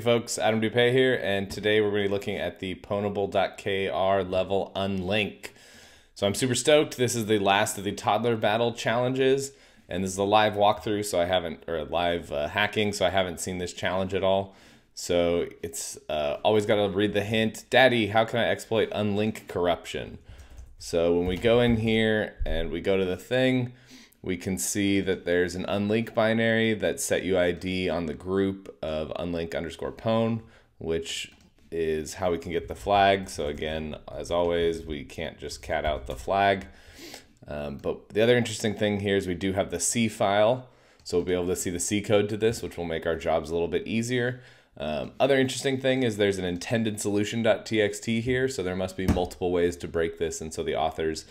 Hey folks, Adam Doupé here, and today we're going to be looking at the Pwnable.kr level unlink. So I'm super stoked. This is the last of the toddler battle challenges, and this is a live walkthrough, so I haven't, or live hacking, so I haven't seen this challenge at all. So it's always got to read the hint. Daddy, how can I exploit unlink corruption? So when we go in here and we go to the thing, we can see that there's an unlink binary that's set UID on the group of unlink underscore pwn, which is how we can get the flag. So again, as always, we can't just cat out the flag. But the other interesting thing here is we do have the C file. So we'll be able to see the C code to this, which will make our jobs a little bit easier. Other interesting thing is there's an intended solution.txt here, so there must be multiple ways to break this, and so the authors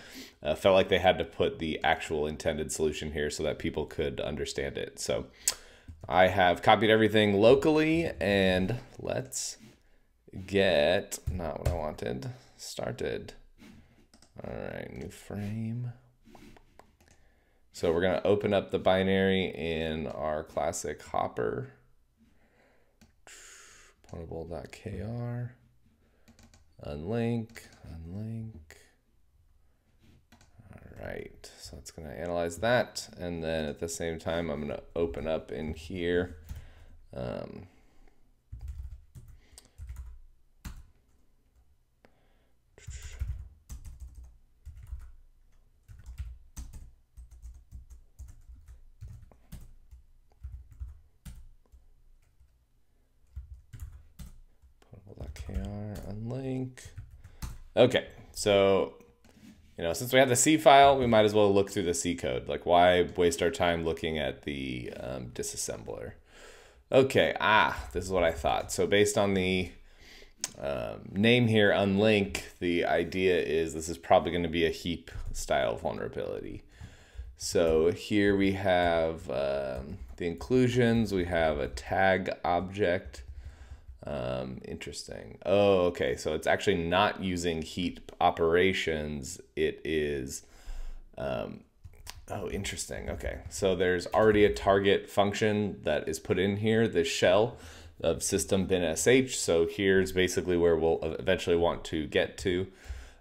felt like they had to put the actual intended solution here so that people could understand it. So I have copied everything locally, and let's get, not what I wanted, started. All right, new frame. So we're going to open up the binary in our classic Hopper. Pwnable.kr, unlink. All right, so it's going to analyze that, and then at the same time, I'm going to open up in here. Unlink. Okay, so since we have the C file, we might as well look through the C code. Like, why waste our time looking at the disassembler? Okay, this is what I thought. So based on the name here, unlink, the idea is this is probably going to be a heap style vulnerability. So here we have the inclusions. We have a tag object. Interesting. Oh, okay. So it's actually not using heap operations. It is, oh, interesting. Okay. So there's already a target function that is put in here, this shell of system bin sh. So here's basically where we'll eventually want to get to.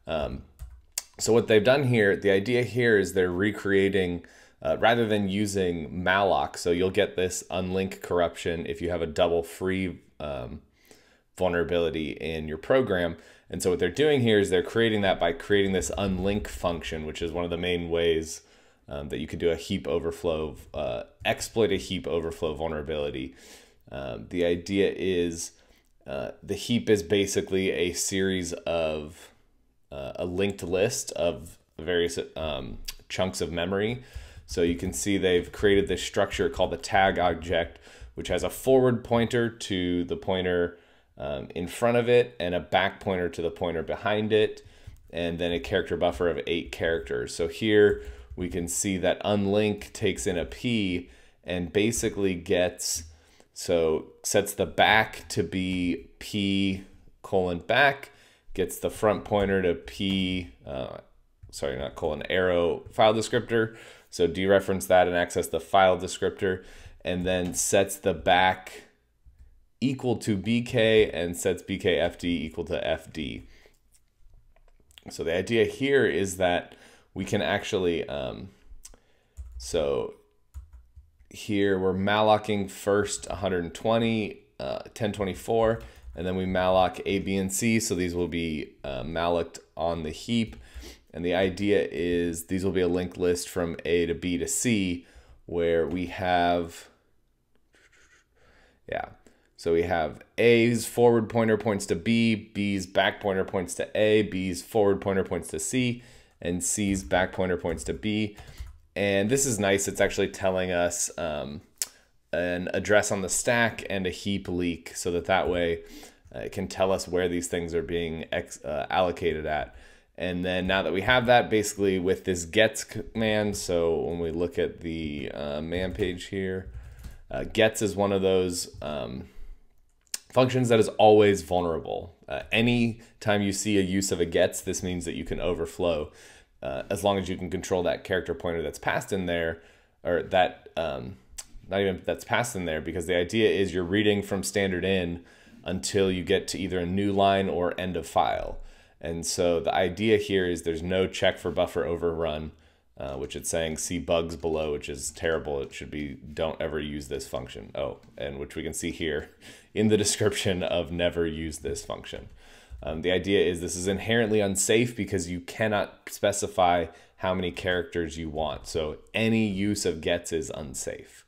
So what they've done here, the idea here is they're recreating, rather than using malloc. So you'll get this unlink corruption if you have a double free, vulnerability in your program. And so what they're doing here is they're creating that by creating this unlink function, which is one of the main ways that you could do a heap overflow, exploit a heap overflow vulnerability. The idea is the heap is basically a series of a linked list of various chunks of memory. So you can see they've created this structure called the tag object, which has a forward pointer to the pointer in front of it and a back pointer to the pointer behind it, and then a character buffer of 8 characters. So here we can see that unlink takes in a P and basically gets, so sets the back to be P colon back, gets the front pointer to P, sorry, not colon, arrow file descriptor. So dereference that and access the file descriptor, and then sets the back equal to BK and sets BKFD equal to FD. So the idea here is that we can actually, so here we're mallocing first 120, 1024, and then we malloc A, B, and C. So these will be malloced on the heap. And the idea is these will be a linked list from A to B to C, where we have, so we have A's forward pointer points to B, B's back pointer points to A, B's forward pointer points to C, and C's back pointer points to B. And this is nice. It's actually telling us an address on the stack and a heap leak, so that that way it can tell us where these things are being allocated at. And then now that we have that, basically with this gets command, so when we look at the man page here, gets is one of those functions that is always vulnerable. Any time you see a use of a gets, this means that you can overflow, as long as you can control that character pointer that's passed in there, or that not even that's passed in there, because the idea is you're reading from standard in until you get to either a new line or end of file. And so the idea here is there's no check for buffer overrun, which it's saying see bugs below, which is terrible. It should be don't ever use this function. Oh, and which we can see here in the description of never use this function. The idea is this is inherently unsafe because you cannot specify how many characters you want. So any use of gets is unsafe.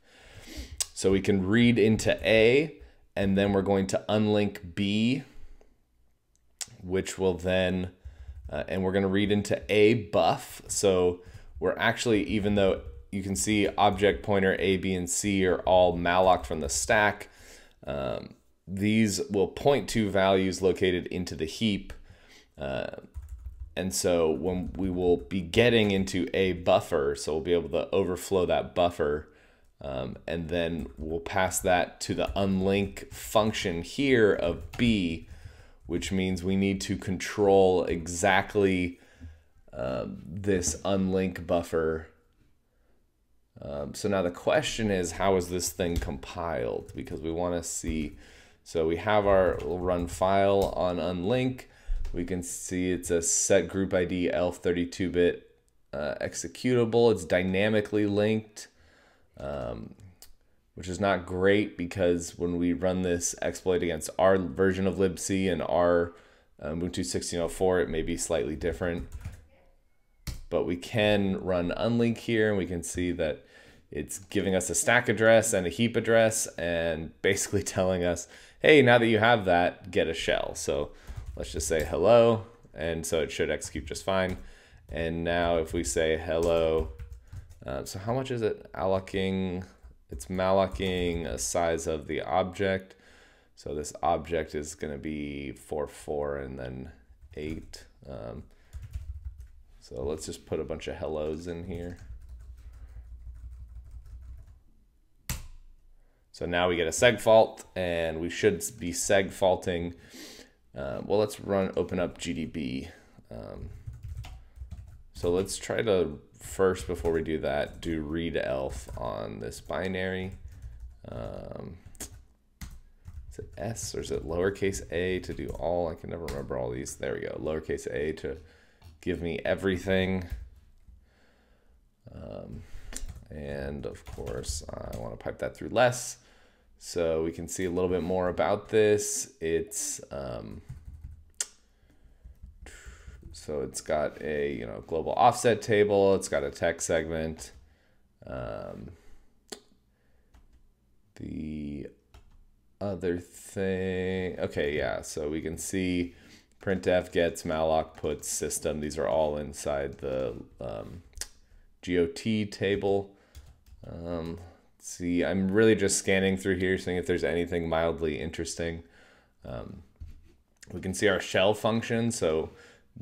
So we can read into A, and then we're going to unlink B, which will then, and we're going to read into A buff. So we're actually, even though you can see object pointer A, B, and C are all malloc from the stack, these will point to values located into the heap. And so when we will be getting into a buffer, so we'll be able to overflow that buffer, and then we'll pass that to the unlink function here of B, which means we need to control exactly this unlink buffer. So now the question is, how is this thing compiled? Because we want to see, so we have our run file on unlink. We can see it's a set group ID ELF 32-bit executable. It's dynamically linked, which is not great, because when we run this exploit against our version of libc and our Ubuntu 16.04, it may be slightly different. But we can run unlink here, and we can see that it's giving us a stack address and a heap address, and basically telling us, hey, now that you have that, get a shell. So let's just say hello, and so it should execute just fine. And now if we say hello, so how much is it allocing? It's mallocing a size of the object. So this object is gonna be 4, 4, and then 8. So let's just put a bunch of hellos in here. So now we get a seg fault, and we should be seg faulting. Well, let's open up GDB. So let's try to first, before we do that, do readelf on this binary. Is it S or is it lowercase a to do all? I can never remember all these. There we go, lowercase a to give me everything. And of course, I want to pipe that through less. So we can see a little bit more about this. It's so it's got a global offset table. It's got a text segment. The other thing, okay, yeah. So we can see printf, gets, malloc, puts, system. These are all inside the GOT table. See, I'm really just scanning through here, seeing if there's anything mildly interesting. We can see our shell function. So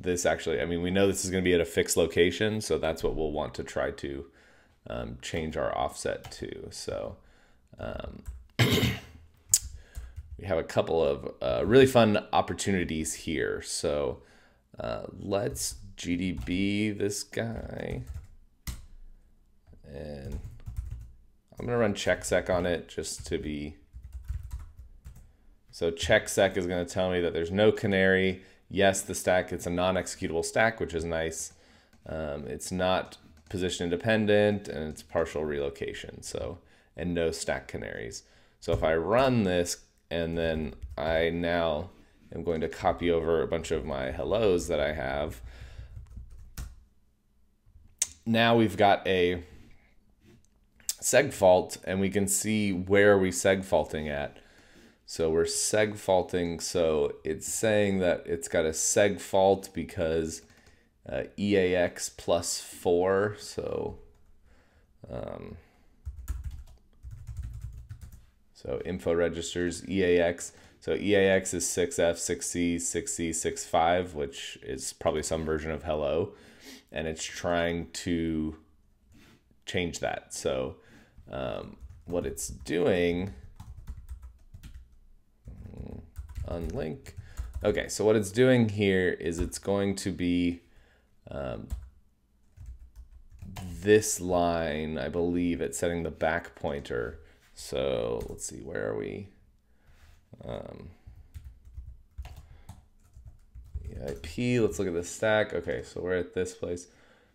this actually, I mean, we know this is going to be at a fixed location, so that's what we'll want to try to change our offset to. So we have a couple of really fun opportunities here. So let's GDB this guy, and I'm gonna run checksec on it just to be. So checksec is gonna tell me that there's no canary. Yes, the stack, it's a non-executable stack, which is nice. It's not position independent, and it's partial relocation. So, and no stack canaries. So if I run this, and then I now am going to copy over a bunch of my hellos that I have. Now we've got a seg fault, and we can see where we seg faulting at. So we're seg faulting, so it's saying that it's got a seg fault because EAX plus 4, so so info registers EAX, so EAX is 6F, 6C, 6C, 6.5, which is probably some version of hello, and it's trying to change that. So what it's doing, unlink. Okay, so what it's doing here is it's going to be this line, I believe, it's setting the back pointer. So let's see, where are we? EIP, let's look at the stack. Okay, so we're at this place.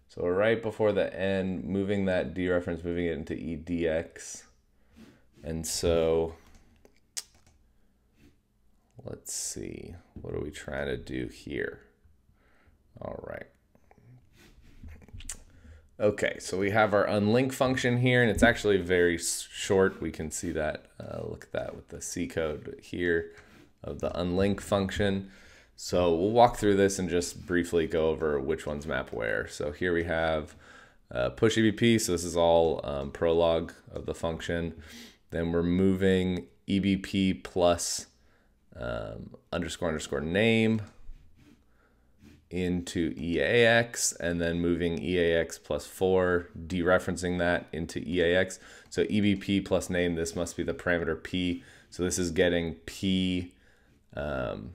So we're right before the end, moving that D reference, moving it into EDX. And so let's see, what are we trying to do here? All right. Okay, so we have our unlink function here, and it's actually very short. We can see that, look at that with the C code here of the unlink function. So we'll walk through this and just briefly go over which ones map where. So here we have push EBP. So this is all prologue of the function. Then we're moving EBP plus underscore underscore name into EAX, and then moving EAX plus 4, dereferencing that into EAX. So EBP plus name, this must be the parameter P. So this is getting P, and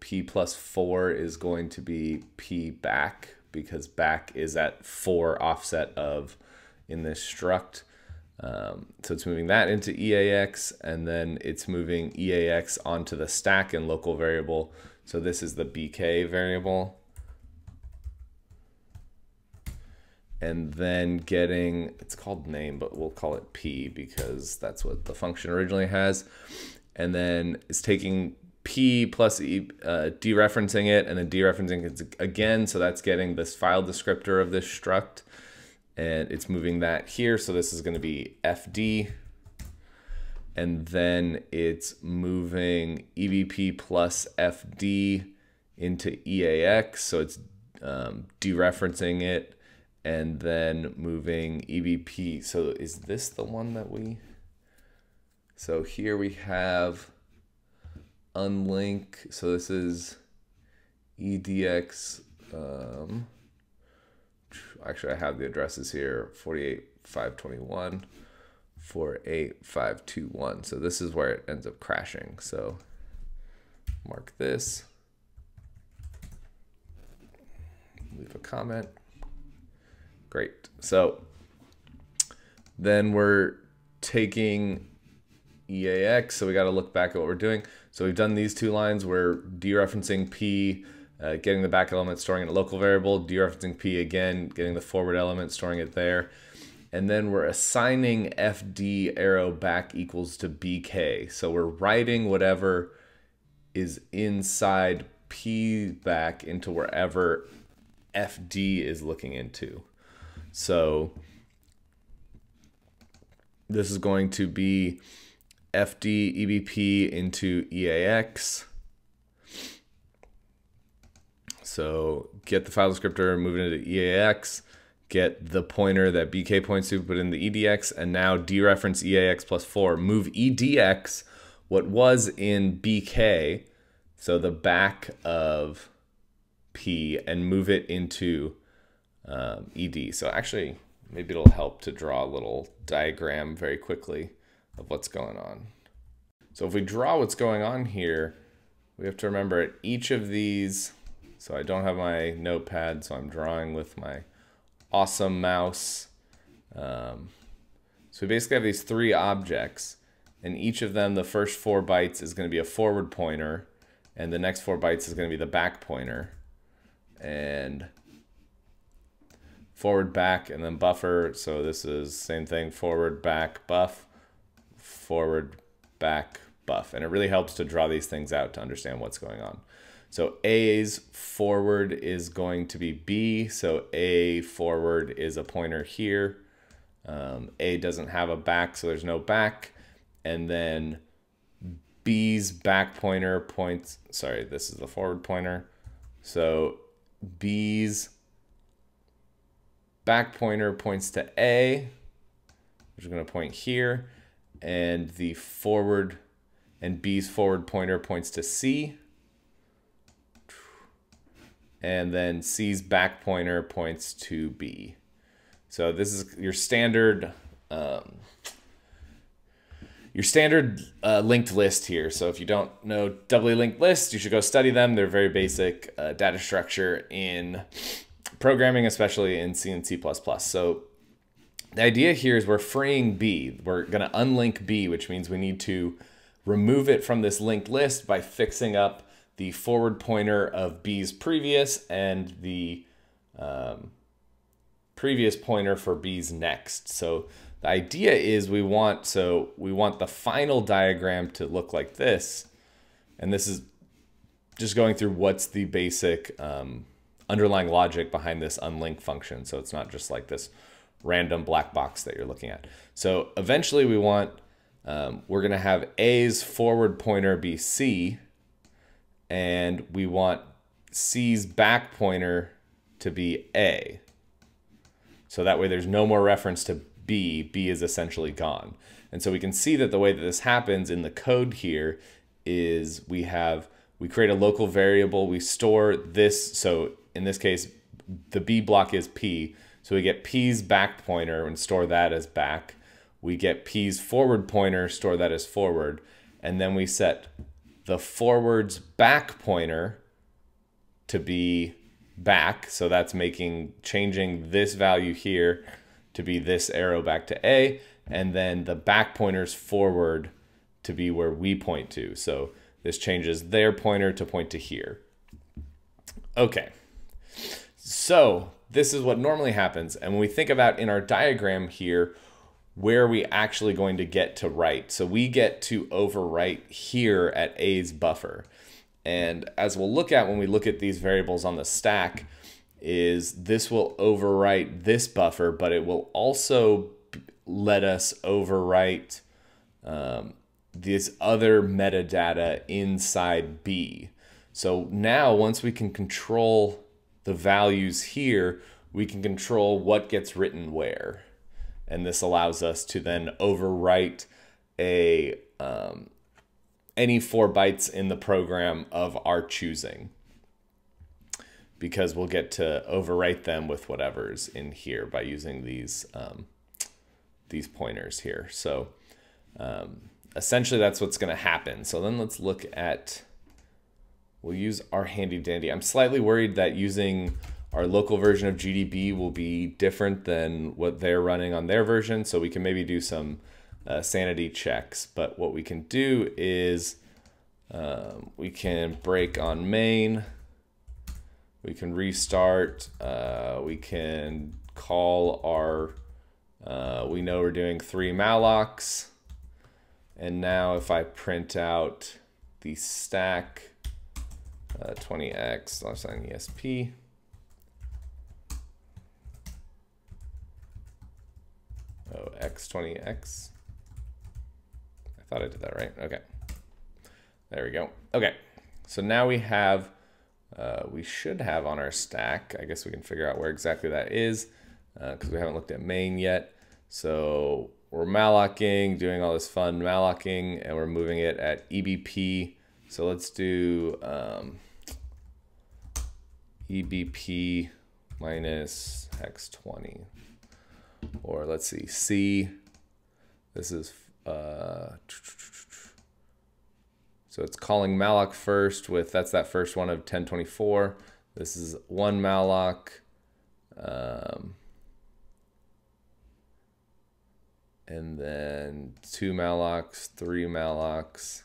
P plus 4 is going to be P back, because back is at 4 offset of in this struct. So it's moving that into EAX, and then it's moving EAX onto the stack and local variable. So this is the BK variable, and then getting, it's called name, but we'll call it P because that's what the function originally has. And then it's taking P plus E, dereferencing it, and then dereferencing it again. So that's getting this file descriptor of this struct, and it's moving that here. So this is going to be FD. And then it's moving EBP plus FD into EAX. So it's dereferencing it and then moving EBP. So is this the one that we, so here we have unlink. So this is EDX. Actually, I have the addresses here, 48.521. 48521. So this is where it ends up crashing. So mark this, leave a comment. Great. So then we're taking EAX. So we got to look back at what we're doing. So we've done these two lines. We're dereferencing P, getting the back element, storing it in a local variable, dereferencing P again, getting the forward element, storing it there. And then we're assigning FD arrow back equals to BK. So we're writing whatever is inside P back into wherever FD is looking into. So this is going to be FD EBP into EAX. So get the file descriptor, move it into EAX. Get the pointer that BK points to, put in the EDX, and now dereference EAX plus 4. Move EDX, what was in BK, so the back of P, and move it into ED. So actually, maybe it'll help to draw a little diagram very quickly of what's going on. So if we draw what's going on here, we have to remember at each of these, so I don't have my notepad, so I'm drawing with my awesome mouse. So we basically have these three objects, and each of them, the first 4 bytes is going to be a forward pointer, and the next 4 bytes is going to be the back pointer, and forward, back, and then buffer. So this is same thing, forward, back, buff. And it really helps to draw these things out to understand what's going on. So A's forward is going to be B. So A forward is a pointer here. A doesn't have a back, so there's no back. And then B's back pointer points, sorry, this is the forward pointer. So B's back pointer points to A, which is going to point here. And the forward, and B's forward pointer points to C. And then C's back pointer points to B. So this is your standard linked list here. So if you don't know doubly linked lists, you should go study them. They're very basic data structure in programming, especially in C and C++. So the idea here is we're freeing B. We're going to unlink B, which means we need to remove it from this linked list by fixing up the forward pointer of B's previous and the previous pointer for B's next. So the idea is we want the final diagram to look like this. And this is just going through what's the basic underlying logic behind this unlink function. So it's not just like this random black box that you're looking at. So eventually we want, we're going to have A's forward pointer be C, and we want C's back pointer to be A. So that way there's no more reference to B. B is essentially gone. And so we can see that the way that this happens in the code here is we create a local variable, we store this. So in this case, the B block is P. So we get P's back pointer and store that as back. We get P's forward pointer, store that as forward. And then we set the forward's back pointer to be back. So that's changing this value here to be this arrow back to A. And then the back pointer's forward to be where we point to. So this changes their pointer to point to here. Okay, so this is what normally happens. And when we think about in our diagram here, where are we actually going to get to write? So we get to overwrite here at A's buffer. And as we'll look at when we look at these variables on the stack, is this will overwrite this buffer, but it will also let us overwrite this other metadata inside B. So now once we can control the values here, we can control what gets written where. And this allows us to then overwrite any 4 bytes in the program of our choosing, because we'll get to overwrite them with whatever's in here by using these pointers here. So essentially that's what's gonna happen. So then let's look at, we'll use our handy dandy. I'm slightly worried that using our local version of GDB will be different than what they're running on their version. So we can maybe do some sanity checks, but what we can do is we can break on main, we can restart, we can call our, we know we're doing 3 mallocs. And now if I print out the stack, 20x/esp. Oh, x20x. I thought I did that right. Okay. There we go. Okay. So now we have, we should have on our stack, I guess we can figure out where exactly that is, because we haven't looked at main yet. So we're mallocing, doing all this fun mallocing, and we're moving it at EBP. So let's do EBP minus x20. Or let's see, C, this is, so it's calling malloc first with, that's that first one of 1024. This is 1 malloc. And then 2 mallocs, 3 mallocs.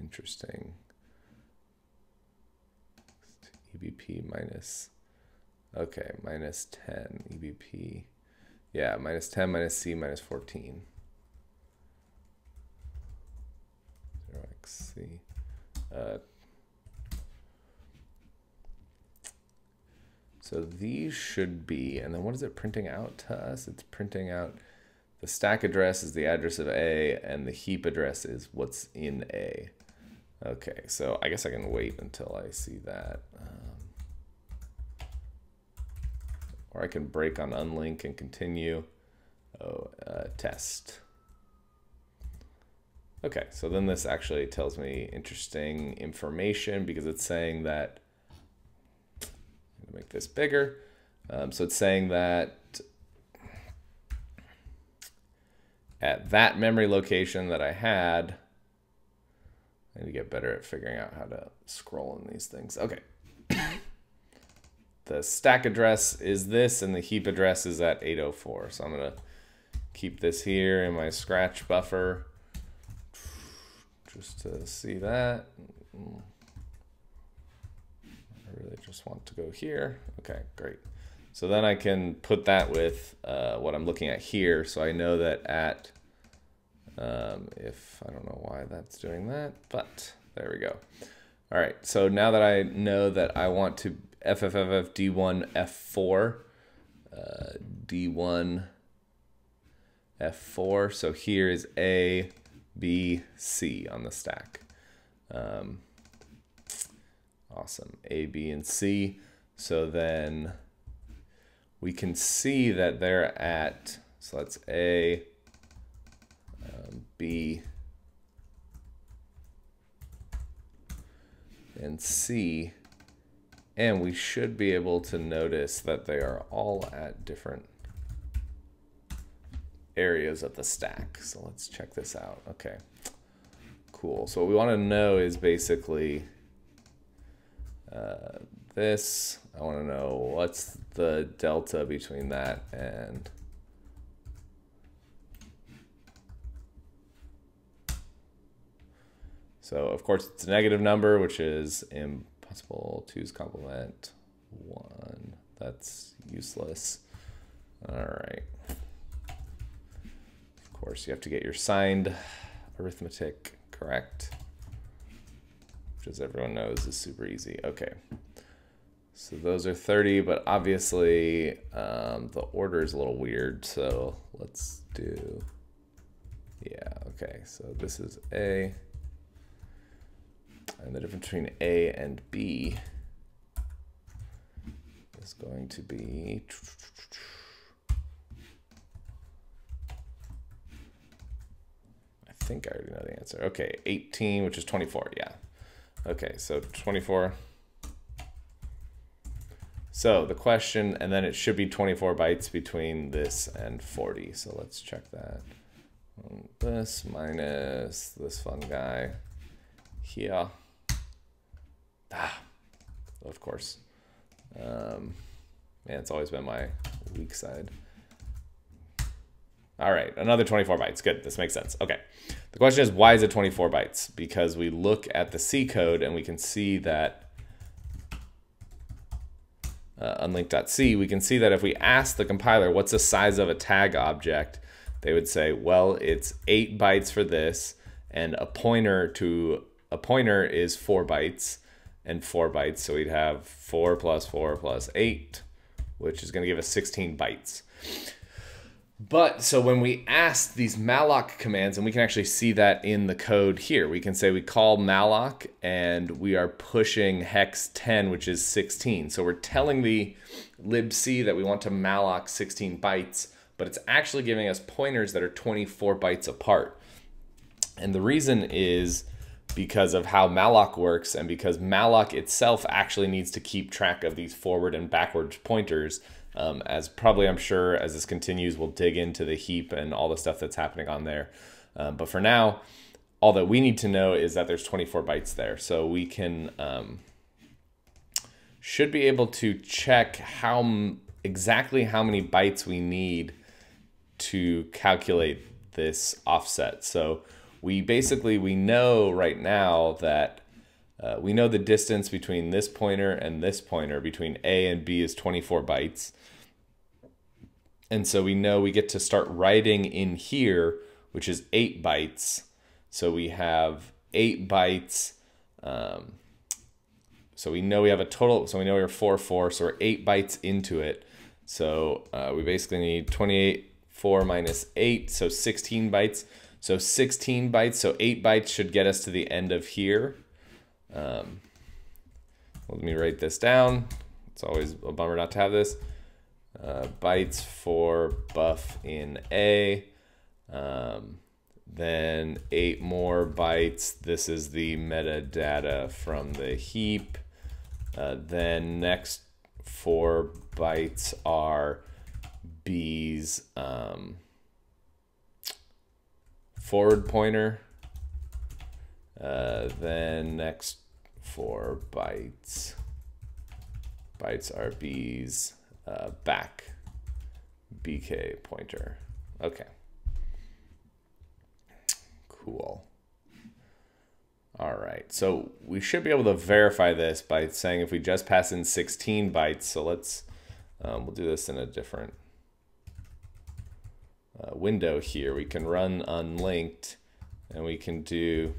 Interesting. EBP minus. Okay, minus 10, EBP. Yeah, minus 10, minus C, minus 14. 0xC. So these should be, and then what is it printing out to us? It's printing out the stack address is the address of A, and the heap address is what's in A. Okay, so I guess I can wait until I see that. Or I can break on unlink and continue. Test. Okay, so then this actually tells me interesting information, because it's saying that, I'm gonna make this bigger. So it's saying that at that memory location that I had, I need to get better at figuring out how to scroll in these things. Okay. The stack address is this, and the heap address is at 804. So I'm going to keep this here in my scratch buffer just to see that. I really just want to go here. Okay, great. So then I can put that with what I'm looking at here. So I know that at, if I don't know why that's doing that, but there we go. All right, so now that I know that I want to FFFF D1 F4, D1 F4. So here is A, B, C on the stack. Awesome, A, B, and C. So then we can see that they're at, so that's A, B, and C, and we should be able to notice that they are all at different areas of the stack. So let's check this out. Okay, cool. So what we want to know is basically this. I want to know what's the delta between that and so of course it's a negative number, which is impossible. 2's complement 1. That's useless. All right. Of course you have to get your signed arithmetic correct, which as everyone knows is super easy. Okay. So those are 30, but obviously the order is a little weird. So let's do, yeah, okay. So this is A, and the difference between A and B is going to be 18, which is 24, yeah. Okay, so 24. So the question, and then it should be 24 bytes between this and 40. So let's check that. This minus this fun guy here. Ah, of course. Man, it's always been my weak side. All right, another 24 bytes. Good, this makes sense. Okay, the question is, why is it 24 bytes? Because we look at the C code and we can see that unlink.c, we can see that if we ask the compiler what's the size of a tag object, they would say, well, it's 8 bytes for this, and a pointer is 4 bytes and 4 bytes. So we'd have 4 + 4 + 8, which is going to give us 16 bytes. But so when we ask these malloc commands, and we can actually see that in the code here, we can say we call malloc and we are pushing hex 10, which is 16. So we're telling the libc that we want to malloc 16 bytes, but it's actually giving us pointers that are 24 bytes apart. And the reason is because of how malloc works, and because malloc itself actually needs to keep track of these forward and backwards pointers. As probably, I'm sure, as this continues, we'll dig into the heap and all the stuff that's happening on there. But for now, all that we need to know is that there's 24 bytes there. So we can should be able to check how exactly how many bytes we need to calculate this offset. So we basically, we know right now that we know the distance between this pointer and this pointer, between A and B, is 24 bytes. And so we know we get to start writing in here, which is 8 bytes. So we have 8 bytes. So we know we have a total, so we know we're 4, 4, so we're 8 bytes into it. So we basically need 28, 4 minus 8, so 16 bytes. So 16 bytes, so 8 bytes should get us to the end of here. Let me write this down. It's always a bummer not to have this. Bytes for buff in A. Then 8 more bytes. This is the metadata from the heap. Then next 4 bytes are B's forward pointer. Then next 4 bytes bytes are b's back bk pointer. Okay. Cool. All right, so we should be able to verify this by saying if we just pass in 16 bytes, so let's, we'll do this in a different window here. We can run unlinked and we can do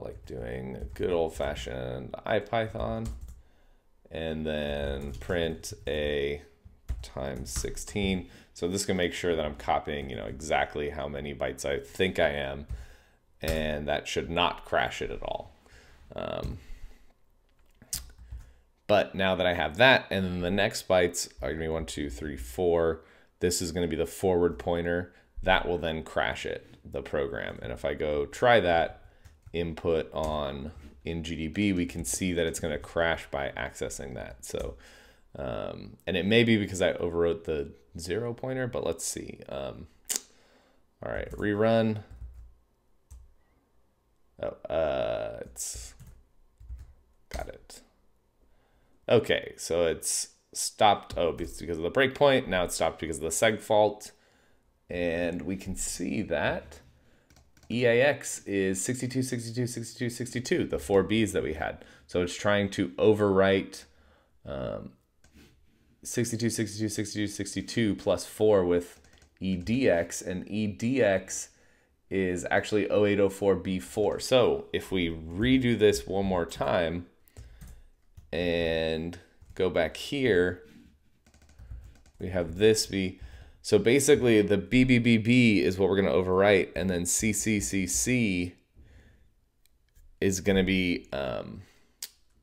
like doing a good old fashioned IPython and then print a times 16. So this can make sure that I'm copying, you know, exactly how many bytes I think I am, and that should not crash it at all. But now that I have that, and then the next bytes are gonna be 1, 2, 3, 4. This is gonna be the forward pointer. That will then crash it, the program. And if I go try that input on in GDB, we can see that it's gonna crash by accessing that. So, and it may be because I overwrote the 0 pointer, but let's see. All right, rerun. Oh, it's got it. Okay, so it's stopped. Oh, it's because of the breakpoint. Now it's stopped because of the seg fault. And we can see that EAX is 62, 62, 62, 62, the 4 Bs that we had. So it's trying to overwrite 62, 62, 62, 62 plus 4 with EDX, and EDX is actually 0804B4. So if we redo this one more time and go back here, we have this B. So basically the BBBB is what we're gonna overwrite, and then CCCC is gonna be,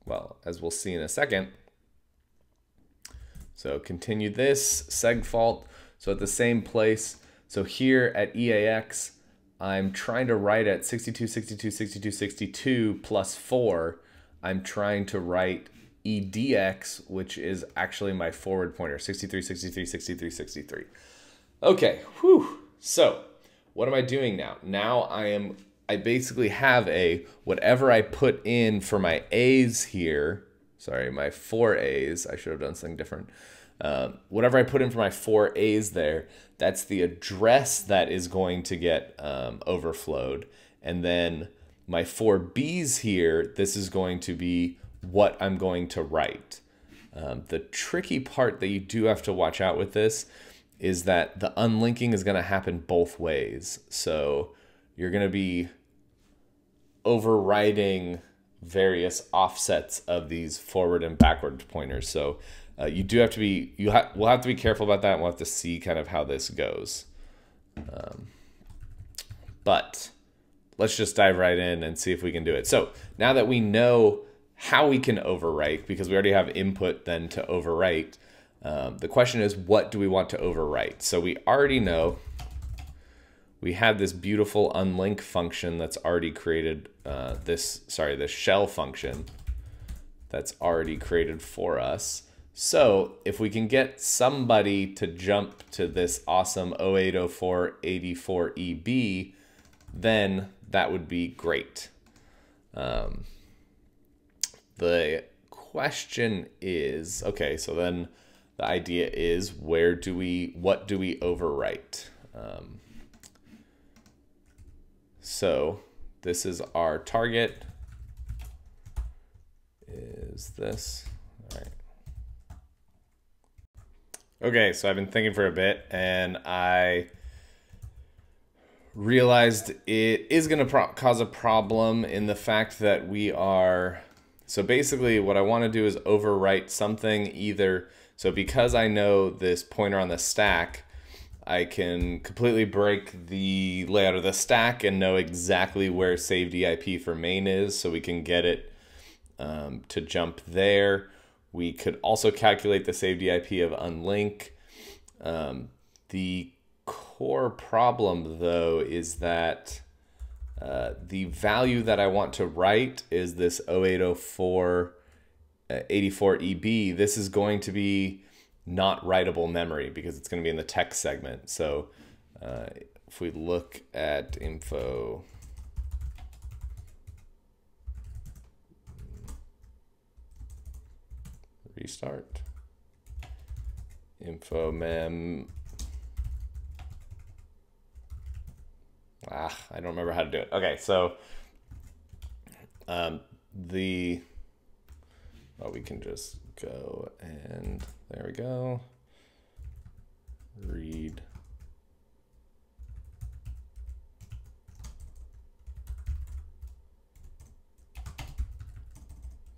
well, as we'll see in a second. So continue this seg fault. So at the same place, so here at EAX, I'm trying to write at 62, 62, 62, 62 plus 4. I'm trying to write EDX, which is actually my forward pointer, 63, 63, 63, 63. Okay, whew. So what am I doing now? Now I basically have a, whatever I put in for my A's here, sorry, my 4 A's, I should have done something different. Whatever I put in for my 4 A's there, that's the address that is going to get overflowed. And then my 4 B's here, this is going to be what I'm going to write. The tricky part that you do have to watch out with this is that the unlinking is going to happen both ways. So you're going to be overriding various offsets of these forward and backward pointers. So you do have to be, we'll have to be careful about that, and we'll have to see kind of how this goes. But let's just dive right in and see if we can do it. So now that we know how we can overwrite, because we already have input then to overwrite, the question is, what do we want to overwrite? So we already know we have this beautiful unlink function that's already created, this shell function that's already created for us. So if we can get somebody to jump to this awesome 080484EB, then that would be great. The question is, okay, so then the idea is, what do we overwrite? So this is our target, is this, all right. Okay, so I've been thinking for a bit, and I realized it is going to cause a problem in the fact that we are, so basically what I want to do is overwrite something either, so because I know this pointer on the stack, I can completely break the layout of the stack and know exactly where saved EIP for main is, so we can get it to jump there. We could also calculate the saved EIP of unlink. The core problem, though, is that the value that I want to write is this 080484EB. This is going to be not writable memory because it's going to be in the text segment. So if we look at info, start. Info mem. I don't remember how to do it. Okay, so we can just go and there we go. Read.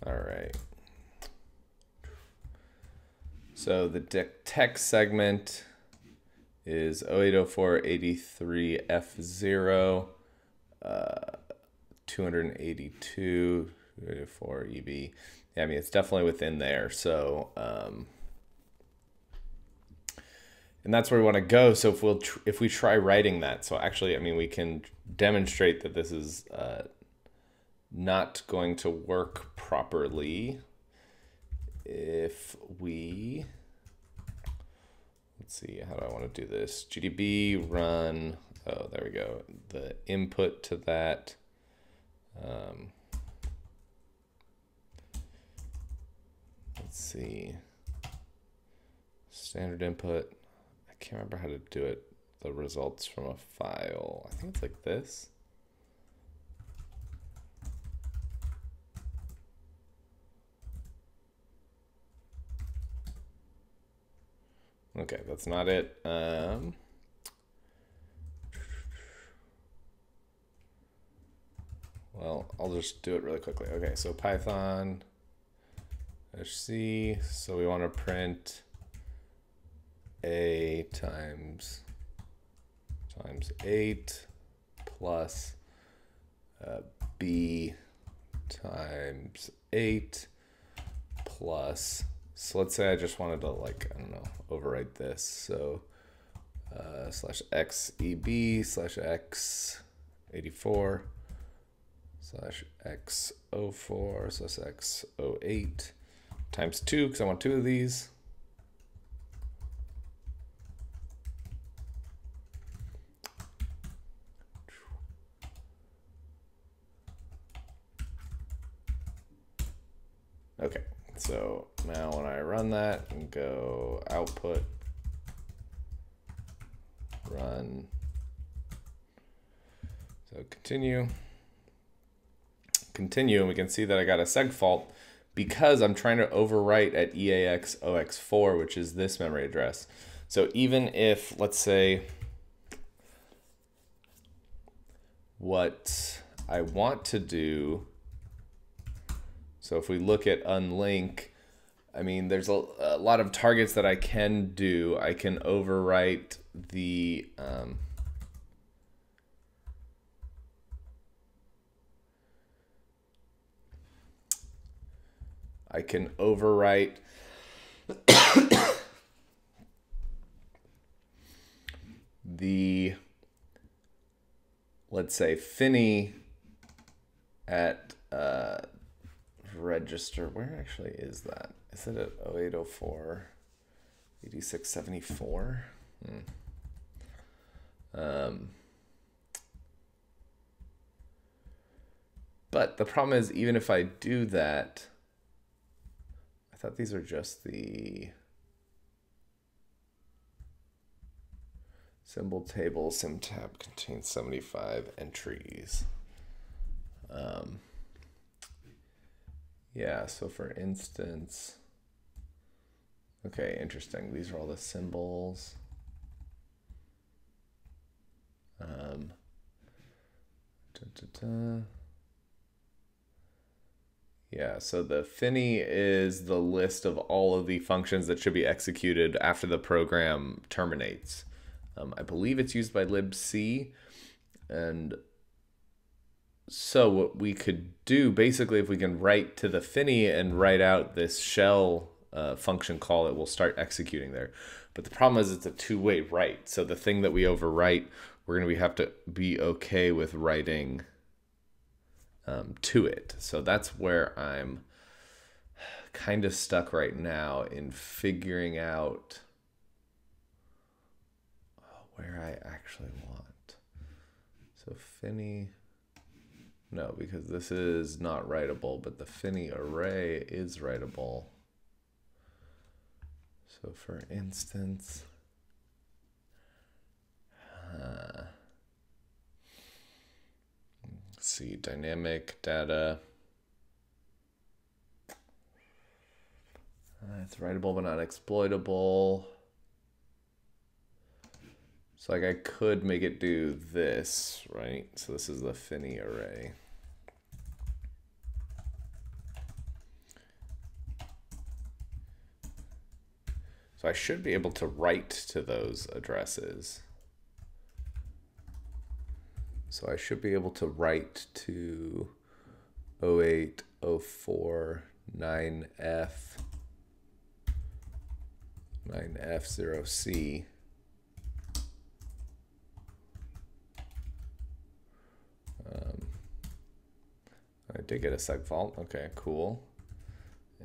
All right. So the text segment is 080483F0, 282 for EB. Yeah, I mean, it's definitely within there. So, and that's where we want to go. So if we'll, if we try writing that, so actually, I mean, we can demonstrate that this is not going to work properly if we, let's see, how do I want to do this? GDB run, oh, there we go. The input to that. Let's see. Standard input. I can't remember how to do it. The results from a file. I think it's like this. Okay, that's not it. Well, I'll just do it really quickly. Okay, so Python -c, so we want to print a times 8 plus b times 8 plus. So let's say I just wanted to, like, I don't know, overwrite this. So /xeb/x84/x04/x08 times 2, because I want 2 of these. Okay, so now when I run that and go output, run, so continue, and we can see that I got a seg fault because I'm trying to overwrite at EAX0X4, which is this memory address. So even if, let's say, what I want to do, so if we look at unlink, I mean, there's a lot of targets that I can do. I can overwrite the, I can overwrite, the, let's say, Finney at, register. Where actually is that? Is it at 0804-8674? But the problem is, even if I do that, I thought these are just the symbol table. SimTab contains 75 entries. Yeah, so for instance, okay, interesting. These are all the symbols. Yeah, so the Finney is the list of all of the functions that should be executed after the program terminates. I believe it's used by libc, and so what we could do, basically, if we can write to the Finney and write out this shell function call, it will start executing there. But the problem is it's a two-way write. So the thing that we overwrite, we're going to have to be okay with writing to it. So that's where I'm kind of stuck right now in figuring out where I actually want. So Finney... No, because this is not writable, but the Finney array is writable. So for instance, let's see, dynamic data. It's writable but not exploitable. So like I could make it do this, right? So this is the Finney array. So I should be able to write to those addresses. So I should be able to write to 08049F 9F0C I did get a seg fault. Okay, cool.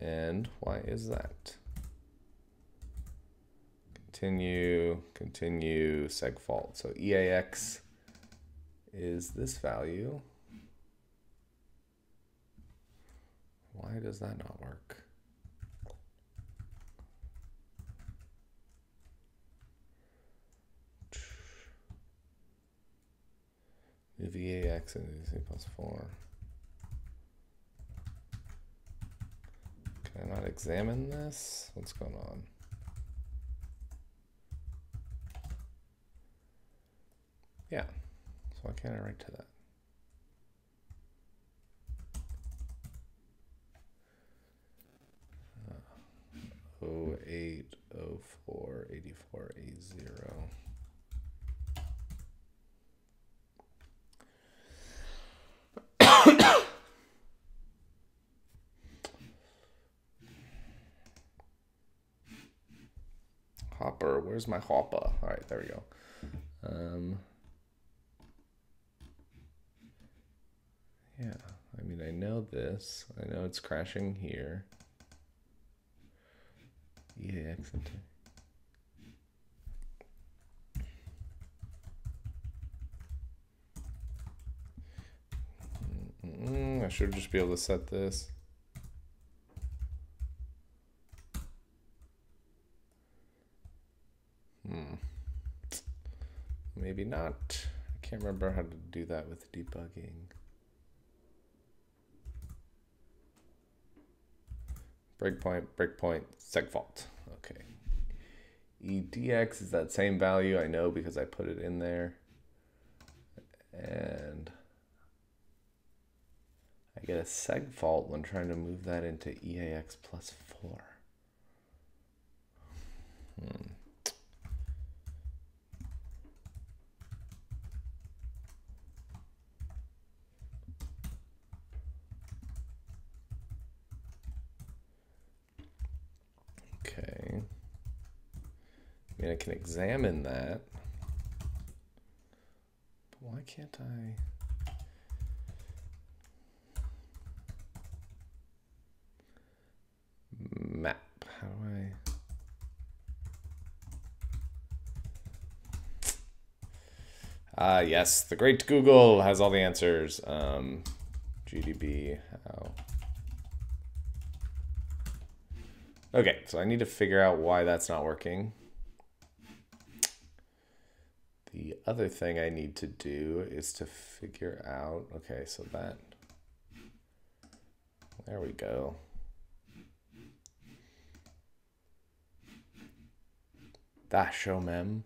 And why is that? Continue, continue, seg fault. So EAX is this value. Why does that not work? Move EAX into C++. Can I not examine this? What's going on? Yeah, so why can't I write to that? Oh 08048480. Hopper, where's my hopper? All right, there we go. Yeah, I mean, I know this. I know it's crashing here. Yeah, excellent. I should just be able to set this. Maybe not. I can't remember how to do that with debugging. Breakpoint, breakpoint, seg fault. Okay. EDX is that same value. I know because I put it in there. And I get a seg fault when trying to move that into EAX plus 4. Okay. I mean, I can examine that. But why can't I? Map. How do I? Ah, yes, the great Google has all the answers. GDB, how? Okay, so I need to figure out why that's not working. The other thing I need to do is to figure out, okay, so that, there we go. That show mem.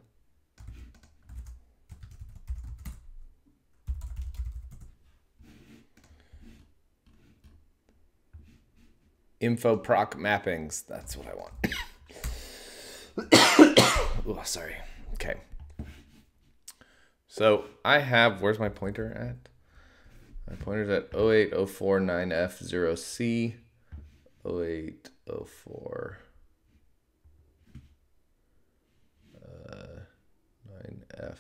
Info proc mappings. That's what I want. Oh, sorry. Okay. So I have, where's my pointer at? My pointer's at 08049F0C 0804. 9F,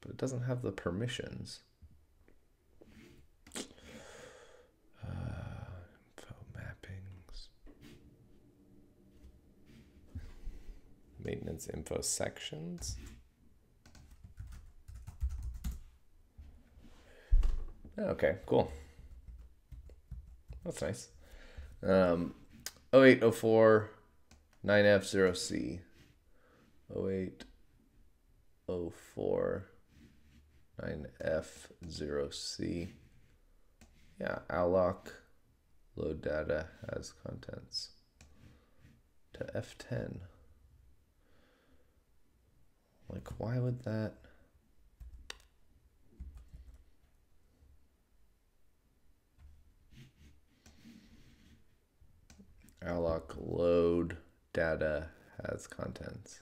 but it doesn't have the permissions. Info mappings, maintenance info sections. Okay, cool. That's nice. 0804 9F0C 0804 9F0C. Yeah, alloc load data as contents to F10. Like, why would that? Alloc load data has contents.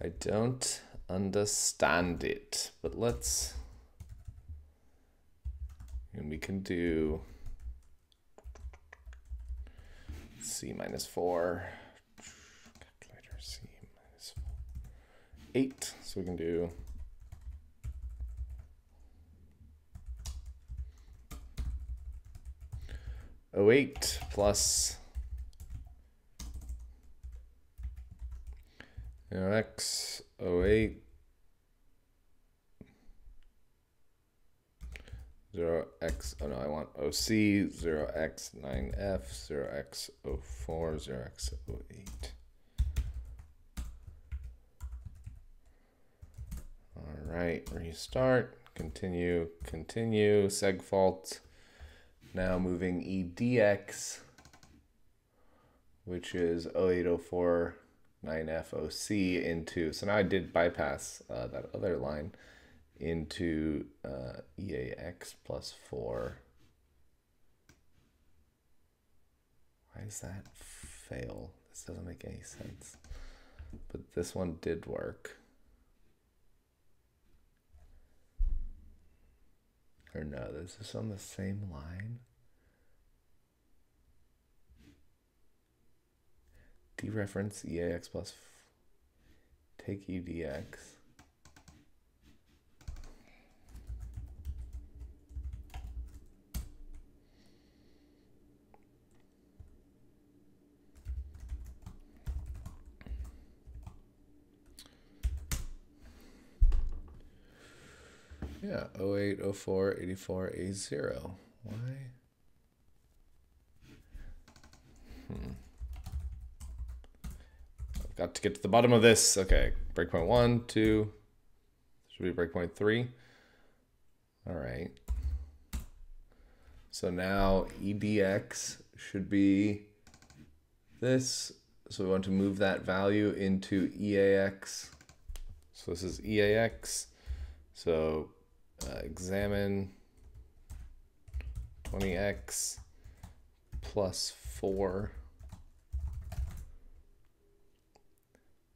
I don't understand it, but let's, and we can do C-4, calculator C-4, 8, so we can do '08 plus x '08 0x, oh no, I want OC 0x9F 0x04 0x08. All right, restart, continue, continue, seg fault. Now moving EDX, which is 0804 9FOC into, so now I did bypass that other line into EAX plus 4. Why does that fail? This doesn't make any sense. But this one did work. Or no, this is on the same line. Dereference EAX plus take EDX. Yeah, 08, 04, 84, 80. Why? I've got to get to the bottom of this. Okay, breakpoint 1, 2. Should be breakpoint 3. All right. So now EDX should be this. So we want to move that value into EAX. So this is EAX. So examine 20x plus 4,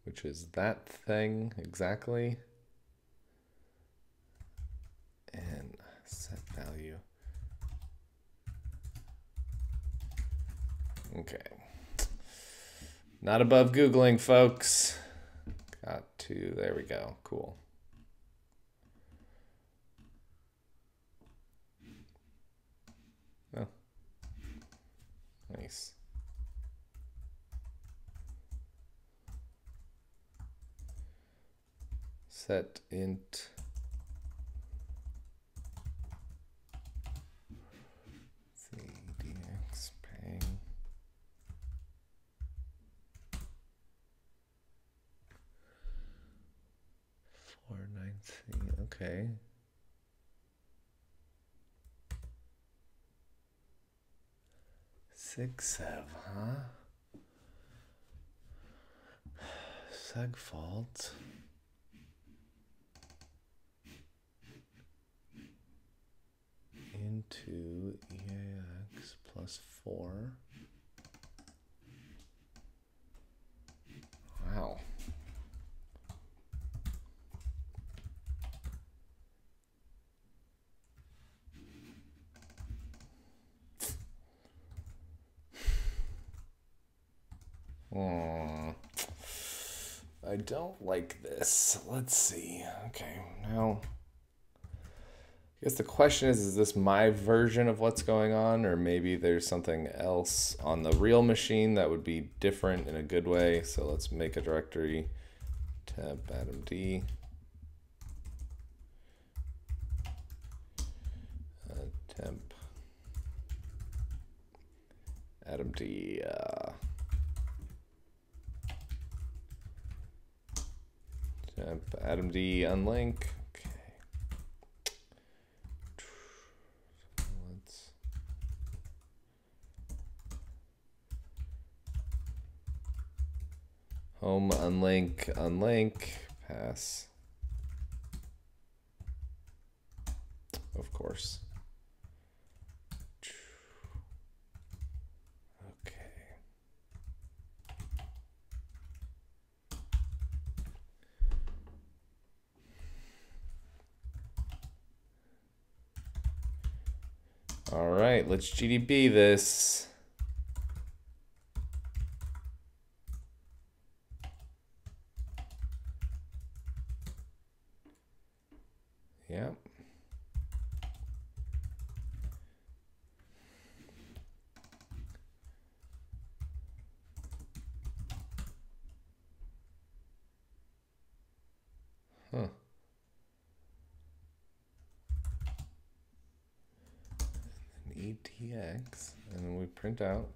which is that thing exactly, and set value. Okay. Not above Googling, folks. Got to, there we go. Cool. Nice. Set int cdx pang. Okay. Seg, huh? Seg fault. Into EAX plus 4. Wow. I don't like this. Let's see. Okay, now I guess the question is this my version of what's going on, or maybe there's something else on the real machine that would be different in a good way? So let's make a directory, tab Adam D, temp Adam D. Temp Adam D unlink. Okay. Let's. Home unlink unlink pass. Of course. Okay. All right, let's GDB this. Yeah. Huh. An ETX, and then we print out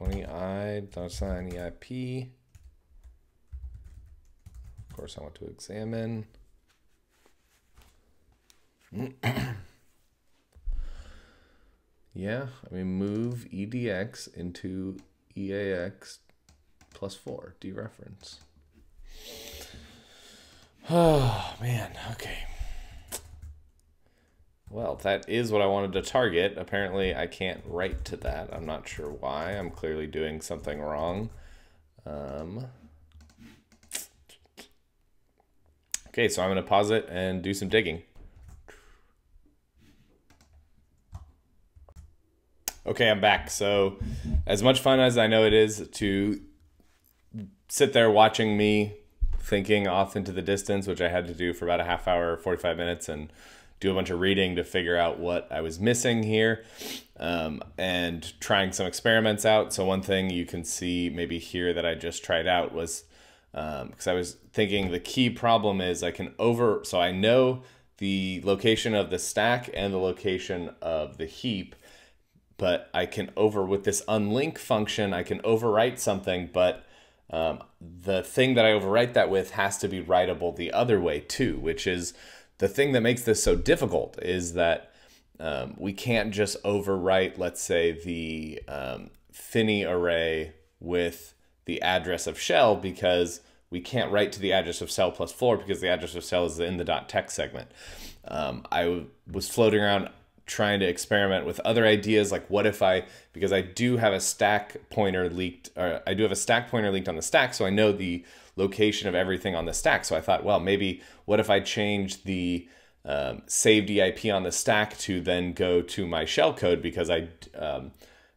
P20i.sign EIP. Of course, I want to examine. Yeah, I mean, move EDX into EAX plus 4 dereference. Oh man, okay. Well, that is what I wanted to target. Apparently I can't write to that. I'm not sure why. I'm clearly doing something wrong. Okay, so I'm gonna pause it and do some digging. Okay, I'm back. So as much fun as I know it is to sit there watching me thinking off into the distance, which I had to do for about a half hour or 45 minutes and do a bunch of reading to figure out what I was missing here, and trying some experiments out. So one thing you can see maybe here that I just tried out was, because I was thinking the key problem is I can so I know the location of the stack and the location of the heap, but I can with this unlink function, I can overwrite something, but the thing that I overwrite that with has to be writable the other way too, which is the thing that makes this so difficult is that we can't just overwrite, let's say, the fini array with the address of shell, because we can't write to the address of shell plus 4 because the address of shell is in the .text segment. I was floating around trying to experiment with other ideas, like what if I, because I do have a stack pointer leaked, or I do have a stack pointer leaked on the stack, so I know the location of everything on the stack. So I thought, well, maybe what if I change the saved EIP on the stack to then go to my shellcode, because I,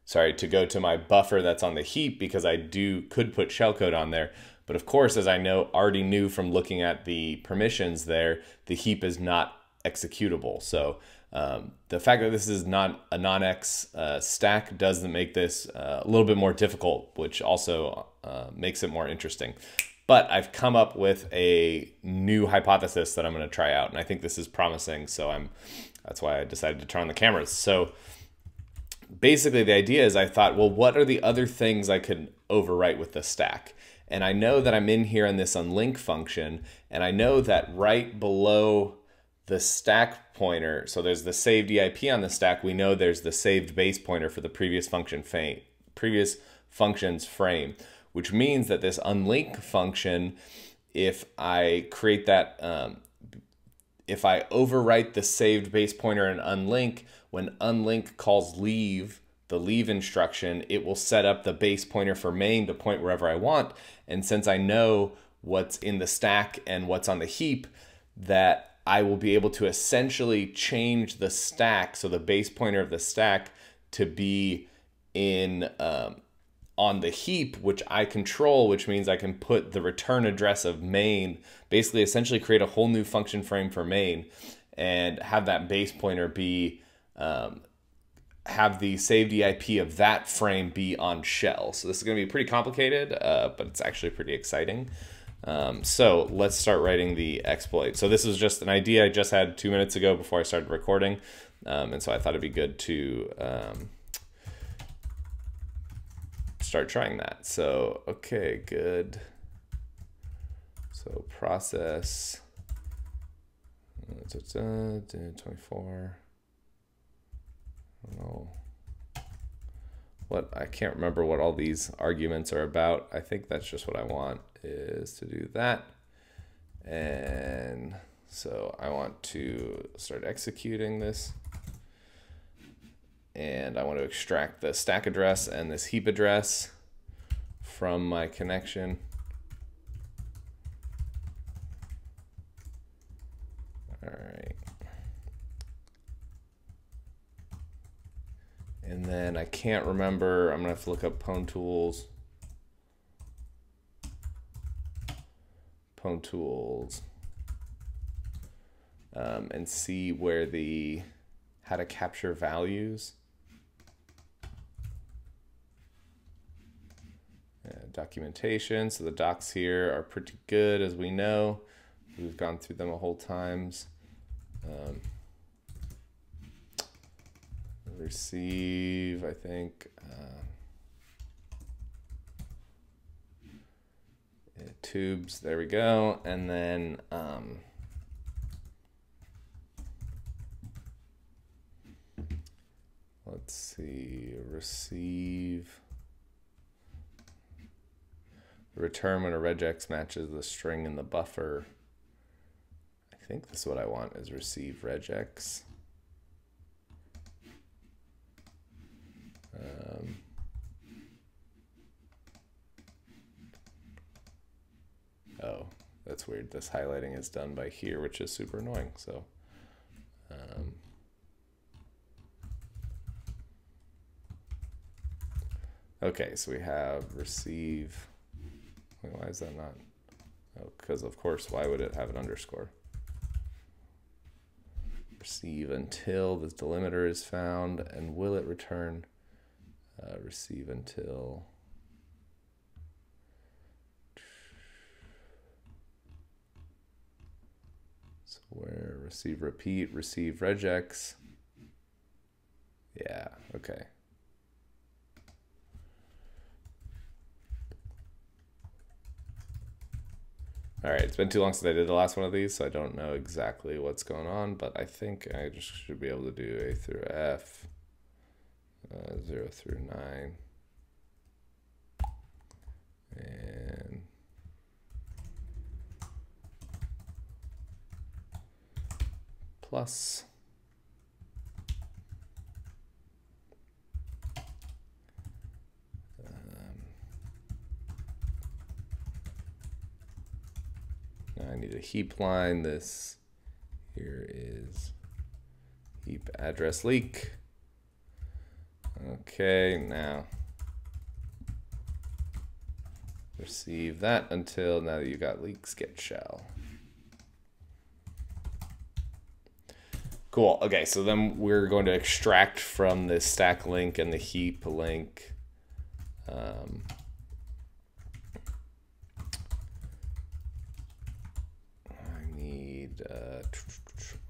sorry, to go to my buffer that's on the heap, because I could put shellcode on there. But of course, as I already knew from looking at the permissions there, the heap is not executable. So the fact that this is not a non-X stack doesn't make this a little bit more difficult, which also makes it more interesting. But I've come up with a new hypothesis that I'm going to try out, and I think this is promising. So that's why I decided to turn on the cameras. So basically the idea is I thought, well, what are the other things I could overwrite with the stack? And I know that I'm in here in this unlink function, and I know that right below the stack pointer, so there's the saved EIP on the stack, we know there's the saved base pointer for the previous function's frame, which means that this unlink function, if I create that, if I overwrite the saved base pointer in unlink, when unlink calls leave, the leave instruction, it will set up the base pointer for main to point wherever I want. And since I know what's in the stack and what's on the heap, that I will be able to essentially change the stack, so the base pointer of the stack, to be in on the heap, which I control, which means I can put the return address of main, basically essentially create a whole new function frame for main, and have that base pointer be, have the saved EIP of that frame be on shell. So this is gonna be pretty complicated, but it's actually pretty exciting. So let's start writing the exploit. So this was just an idea I just had 2 minutes ago before I started recording. And so I thought it'd be good to start trying that. So, okay, good. So process 24. I don't know what, I can't remember what all these arguments are about. I think that's just what I want is to do that. And so I want to start executing this. And I want to extract the stack address and this heap address from my connection. All right. And then I can't remember, I'm gonna have to look up PwnTools. PwnTools. And see where the, how to capture values. Documentation, so the docs here are pretty good, as we know. We've gone through them a whole times. Receive, I think. Tubes, there we go. And then let's see, receive. Return when a regex matches the string in the buffer. I think this is what I want, is receive regex. Oh, that's weird. This highlighting is done by here, which is super annoying. So okay, so we have receive. Why is that not? Oh, because of course, why would it have an underscore? Receive until this delimiter is found, and will it return? Receive until. So where receive repeat, receive regex. Yeah. Okay. All right, it's been too long since I did the last one of these, so I don't know exactly what's going on, but I think I just should be able to do A through F, 0 through 9. And plus. I need a heap line. This here is heap address leak. Okay, now receive that until, now that you got leaks, get shell. Cool. Okay, so then we're going to extract from the stack link and the heap link.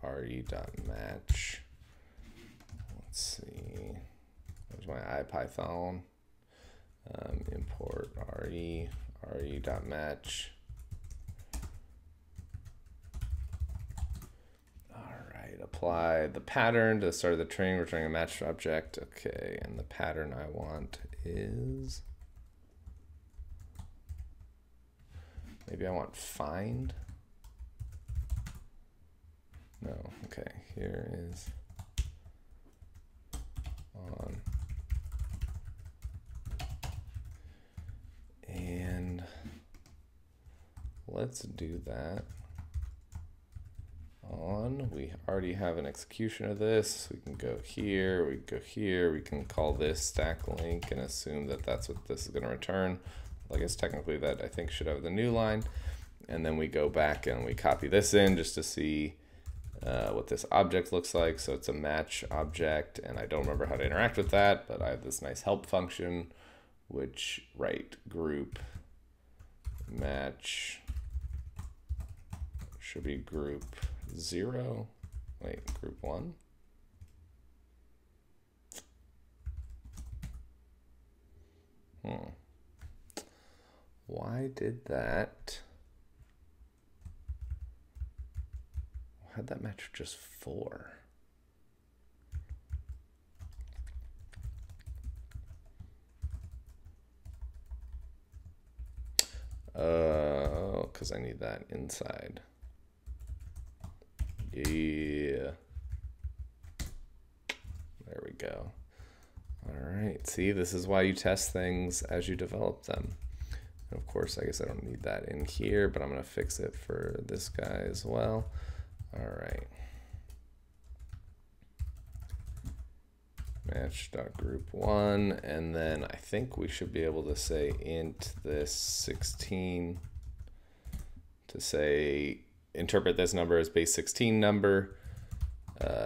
re.match. Let's see. There's my IPython. Import re.match. All right. Apply the pattern to the start of the string, returning a matched object. Okay. And the pattern I want is, maybe I want find. No, okay, here is on, and let's do that on, we already have an execution of this, we can go here, we go here, we can call this stack link and assume that that's what this is going to return. Well, I guess technically that I think should have the new line, and then we go back and we copy this in just to see what this object looks like. So it's a match object, and I don't remember how to interact with that, but I have this nice help function, which write group match should be group one. Why did that? How'd that match just 4? Because I need that inside. Yeah. There we go. All right. See, this is why you test things as you develop them. And of course, I guess I don't need that in here, but I'm going to fix it for this guy as well. All right. Match.group1, and then I think we should be able to say int this 16 to say interpret this number as base 16 number.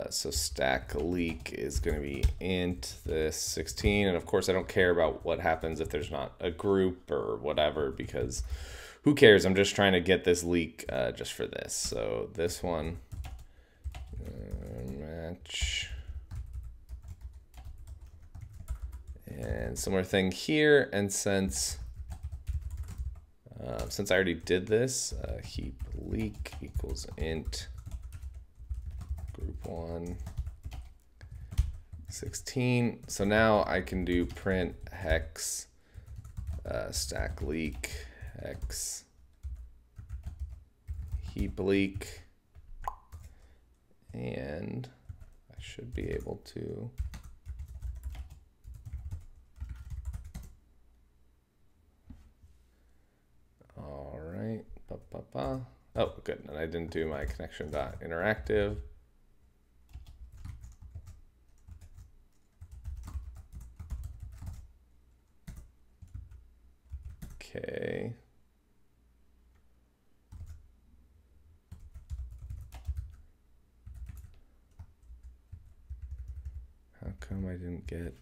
So stack leak is going to be int this 16, and of course I don't care about what happens if there's not a group or whatever, because who cares? I'm just trying to get this leak just for this. So this one match. And similar thing here, and since I already did this, heap leak equals int group1 16. So now I can do print hex stack leak hex heap leak, and I should be able to. All right. Ba, ba, ba. Oh, good. And I didn't do my connection.interactive. Okay. How come I didn't get?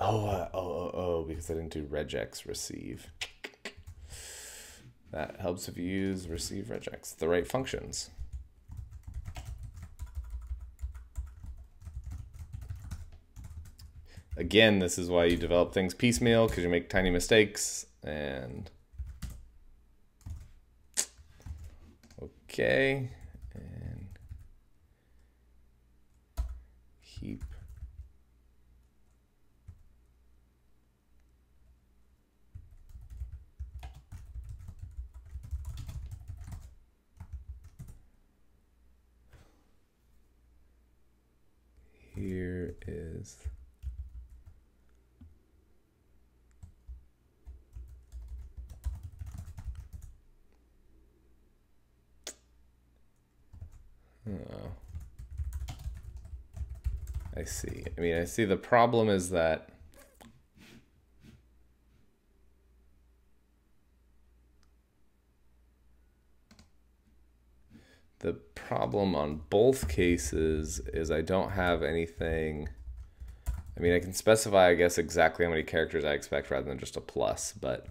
Oh, because I didn't do regex receive. That helps if you use receive regex, the right functions. Again, this is why you develop things piecemeal, because you make tiny mistakes. And okay, and heap. Here is I see. I mean, I see the problem is that the problem on both cases is I don't have anything. I mean, I can specify, I guess, exactly how many characters I expect rather than just a plus, but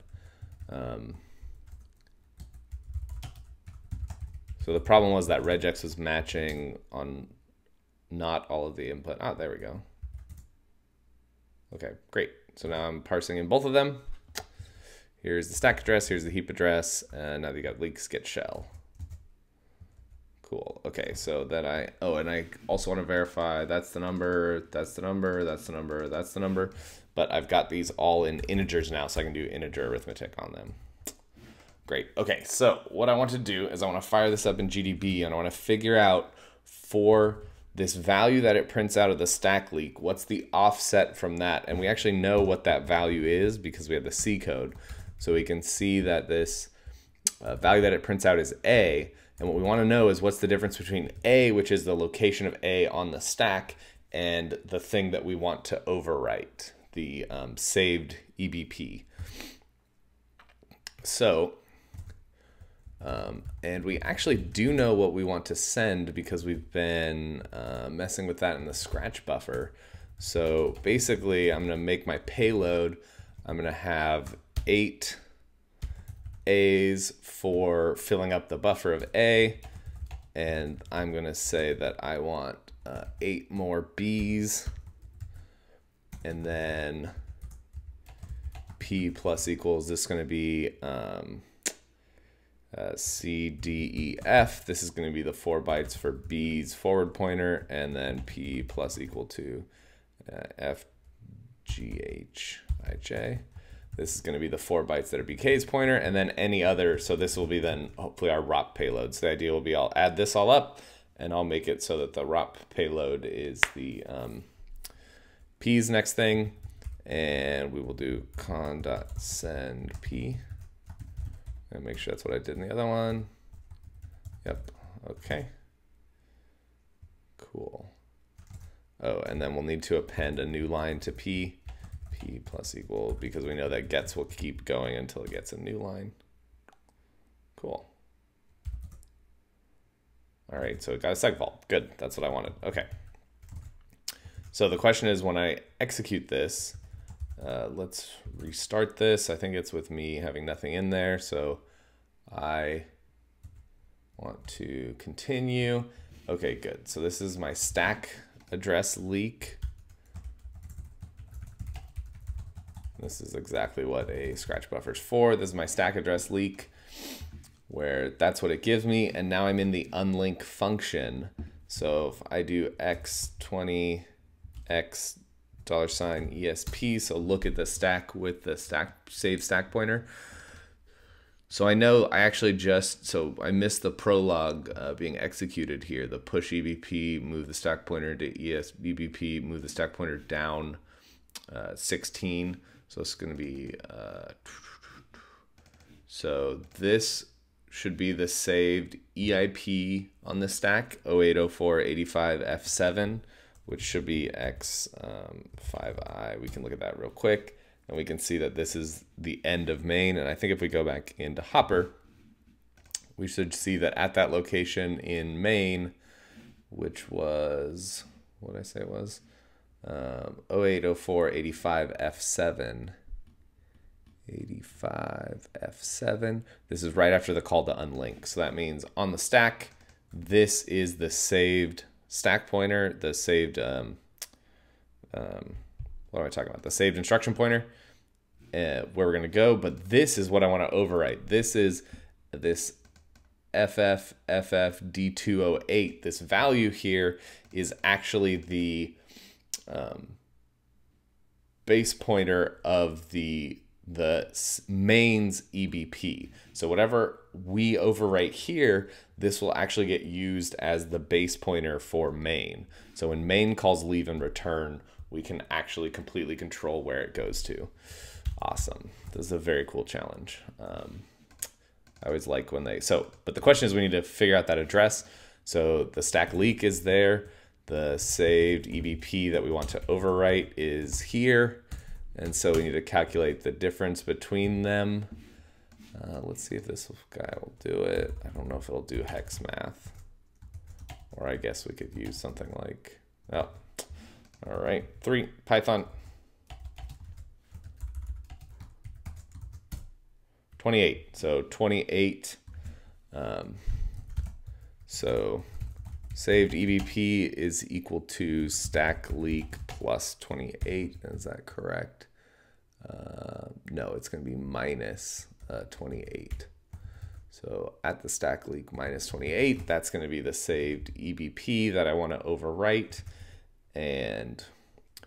so the problem was that regex was matching on not all of the input. Ah, there we go. Okay, great. So now I'm parsing in both of them. Here's the stack address, here's the heap address, and now you got leaks get shell. Cool. Okay, so then I also want to verify that's the number, that's the number, that's the number, that's the number, but I've got these all in integers now, so I can do integer arithmetic on them. Great. Okay, so what I want to do is I want to fire this up in GDB, and I want to figure out for this value that it prints out of the stack leak, what's the offset from that? And we actually know what that value is because we have the C code. So we can see that this value that it prints out is A. And what we want to know is what's the difference between A, which is the location of A on the stack, and the thing that we want to overwrite, the saved EBP. So, and we actually do know what we want to send because we've been messing with that in the scratch buffer. So basically, I'm going to make my payload. I'm going to have 8 A's for filling up the buffer of A, and I'm gonna say that I want 8 more B's, and then P plus equals, this is gonna be C, D, E, F. This is gonna be the 4 bytes for B's forward pointer, and then P plus equal to F, G, H, I, J. This is going to be the 4 bytes that are BK's pointer, and then any other. So this will be then hopefully our ROP payload. So the idea will be I'll add this all up, and I'll make it so that the ROP payload is the P's next thing. And we will do con.send P. And make sure that's what I did in the other one. Yep. Okay. Cool. Oh, and then we'll need to append a new line to P. P plus equal, because we know that gets will keep going until it gets a new line. Cool. All right, so it got a segvault. Good, that's what I wanted. Okay. So the question is, when I execute this, let's restart this. I think it's with me having nothing in there. So I want to continue. Okay, good. So this is my stack address leak. This is exactly what a scratch buffer is for. This is my stack address leak, where that's what it gives me. And now I'm in the unlink function. So if I do x20 x $ESP, so look at the stack with the stack save stack pointer. So I know I actually just, so I missed the prologue being executed here. The push EBP, move the stack pointer to EBP, move the stack pointer down 16. So it's going to be, so this should be the saved EIP on the stack, 080485F7, which should be X5I. We can look at that real quick, and we can see that this is the end of main. And I think if we go back into Hopper, we should see that at that location in main, which was, what did I say it was? 080485F7. 85F7. This is right after the call to unlink. So that means on the stack, this is the saved stack pointer, the saved, what am I talking about? The saved instruction pointer, where we're going to go. But this is what I want to overwrite. This is this FFFFD208. This value here is actually the base pointer of the main's EBP. So whatever we overwrite here, this will actually get used as the base pointer for main. So when main calls leave and return, we can actually completely control where it goes to. Awesome. This is a very cool challenge. I always like when they, so, but the question is we need to figure out that address. So the stack leak is there. The saved EBP that we want to overwrite is here. And so we need to calculate the difference between them. Let's see if this guy will do it. I don't know if it'll do hex math. Or I guess we could use something like, oh, all right, 3, Python. 28, so 28. So saved EBP is equal to stack leak plus 28. Is that correct? No, it's going to be minus 28. So at the stack leak minus 28, that's going to be the saved EBP that I want to overwrite. And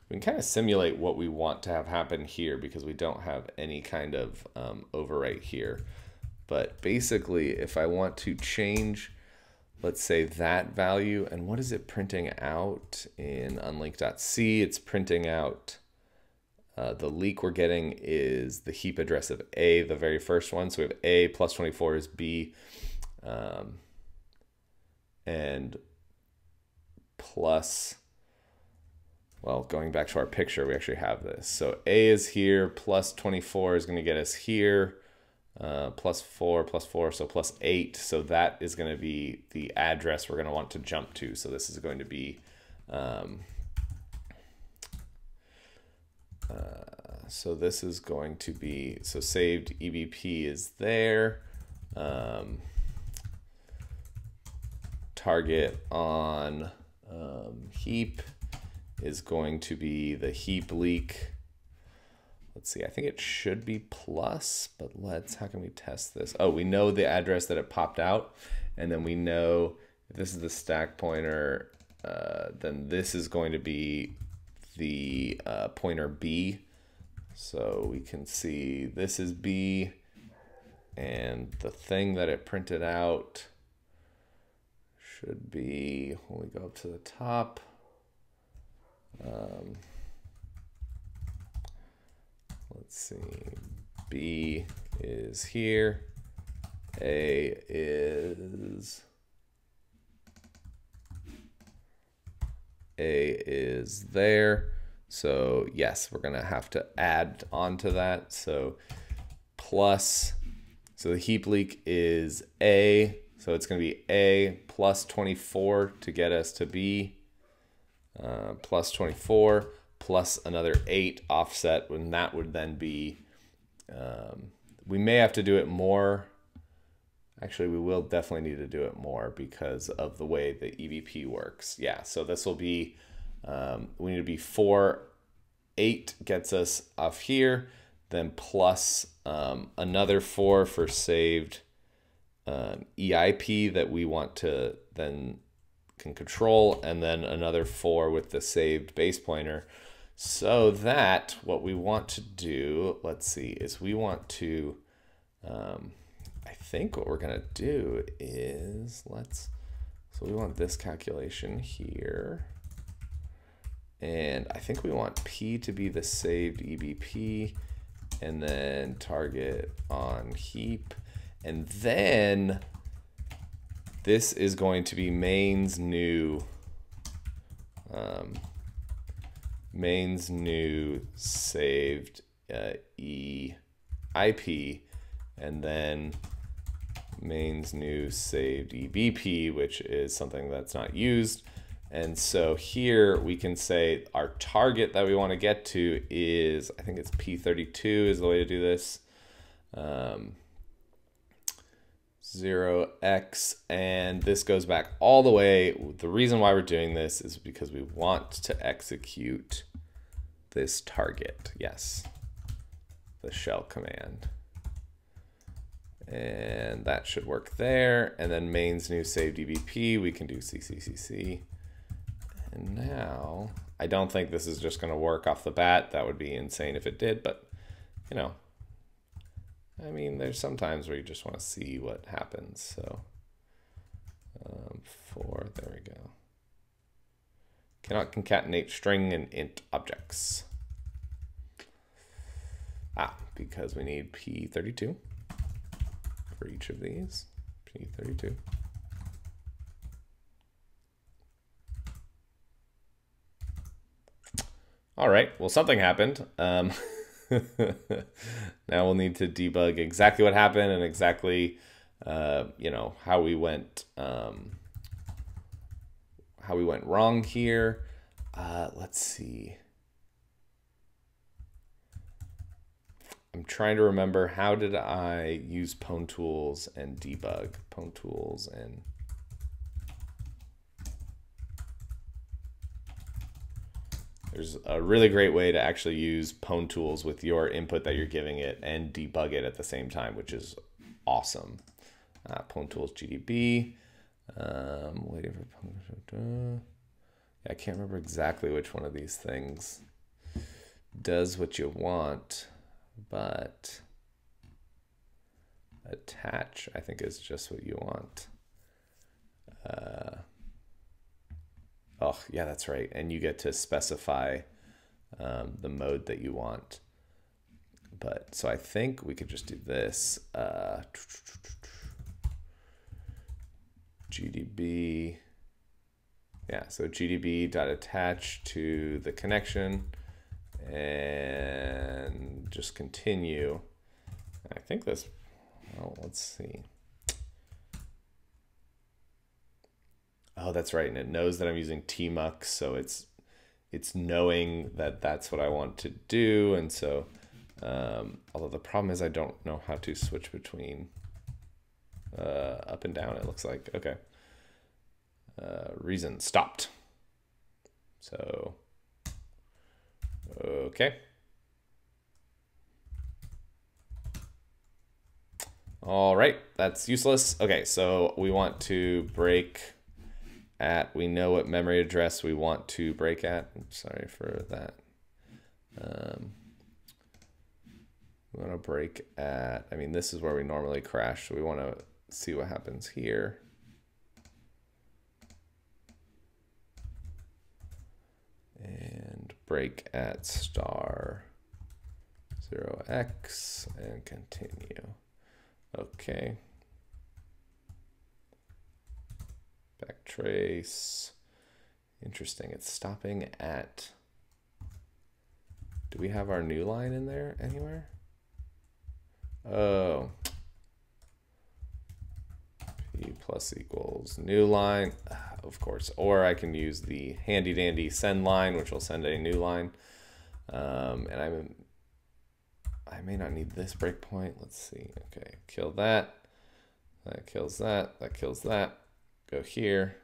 we can kind of simulate what we want to have happen here, because we don't have any kind of overwrite here. But basically, if I want to change, let's say, that value, and what is it printing out in unlink.c? It's printing out the leak we're getting is the heap address of A, the very first one. So we have A plus 24 is B, and plus, well, going back to our picture, we actually have this. So A is here, plus 24 is going to get us here. Plus 4, so plus 8. So that is going to be the address we're going to want to jump to. So this is going to be So this is going to be, so saved EBP is there. Target on heap is going to be the heap leak. Let's see, I think it should be plus, but let's, how can we test this? Oh, we know the address that it popped out, and then we know if this is the stack pointer, then this is going to be the pointer B. So we can see this is B, and the thing that it printed out should be, when we go up to the top, let's see, B is here, A is, there. So yes, we're gonna have to add onto that. So plus, so the heap leak is A, so it's gonna be A plus 24 to get us to B, plus 24, plus another 8 offset, and that would then be, we may have to do it more. Actually, we will definitely need to do it more because of the way the EBP works. Yeah, so this will be, we need to be 4, 8 gets us off here, then plus another 4 for saved EIP that we want to then can control, and then another 4 with the saved base pointer. So that what we want to do, let's see, is we want to, I think what we're gonna do is, so we want this calculation here. And I think we want P to be the saved EBP, and then target on heap. And then this is going to be main's new, saved EIP, and then main's new saved EBP, which is something that's not used. And so here we can say our target that we want to get to is, I think it's P32 is the way to do this. 0x, and this goes back all the way. The reason why we're doing this is because we want to execute this target. Yes, the shell command. And that should work there. And then main's new saved EBP, we can do cccc. And now, I don't think this is just going to work off the bat. That would be insane if it did, but you know, I mean, there's some times where you just want to see what happens. So 4, there we go. Cannot concatenate string and int objects. Ah, because we need P32 for each of these, P32. All right, well, something happened. Now we'll need to debug exactly what happened and exactly, you know, how we went wrong here. Let's see. I'm trying to remember, how did I use PwnTools and debug? PwnTools and there's a really great way to actually use PwnTools with your input that you're giving it and debug it at the same time, which is awesome. PwnTools GDB. Waiting for. I can't remember exactly which one of these things does what you want, but attach, I think, is just what you want. Oh, yeah, that's right. And you get to specify the mode that you want. But so I think we could just do this. GDB. Yeah, so GDB.attach to the connection and just continue. I think this, well, let's see. Oh, that's right, and it knows that I'm using tmux, so it's knowing that that's what I want to do, and so Although the problem is I don't know how to switch between up and down, it looks like. Okay. Reason stopped. So, okay. All right, that's useless. Okay, so we want to break at, we know what memory address we want to break at. I'm sorry for that. We want to break at, I mean, this is where we normally crash, so we want to see what happens here. And break at star 0x and continue. Okay. Backtrace. Interesting. It's stopping at. Do we have our new line in there anywhere? Oh. P plus equals new line, of course. Or I can use the handy dandy send line, which will send a new line. And I may not need this breakpoint. Let's see. Okay, kill that. That kills that. That kills that. Go here.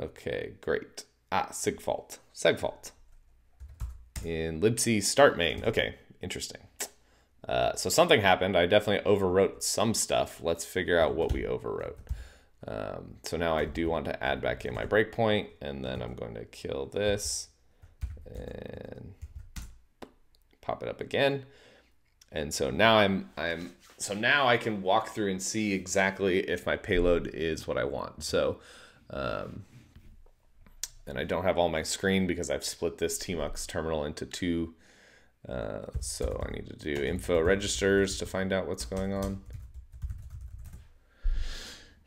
Okay, great. Ah, sig fault. Seg fault. In libc start main. Okay, interesting. So something happened. I definitely overwrote some stuff. Let's figure out what we overwrote. So now I do want to add back in my breakpoint, and then I'm going to kill this. And pop it up again. And so now I can walk through and see exactly if my payload is what I want. So, and I don't have all my screen because I've split this tmux terminal into two. So I need to do info registers to find out what's going on.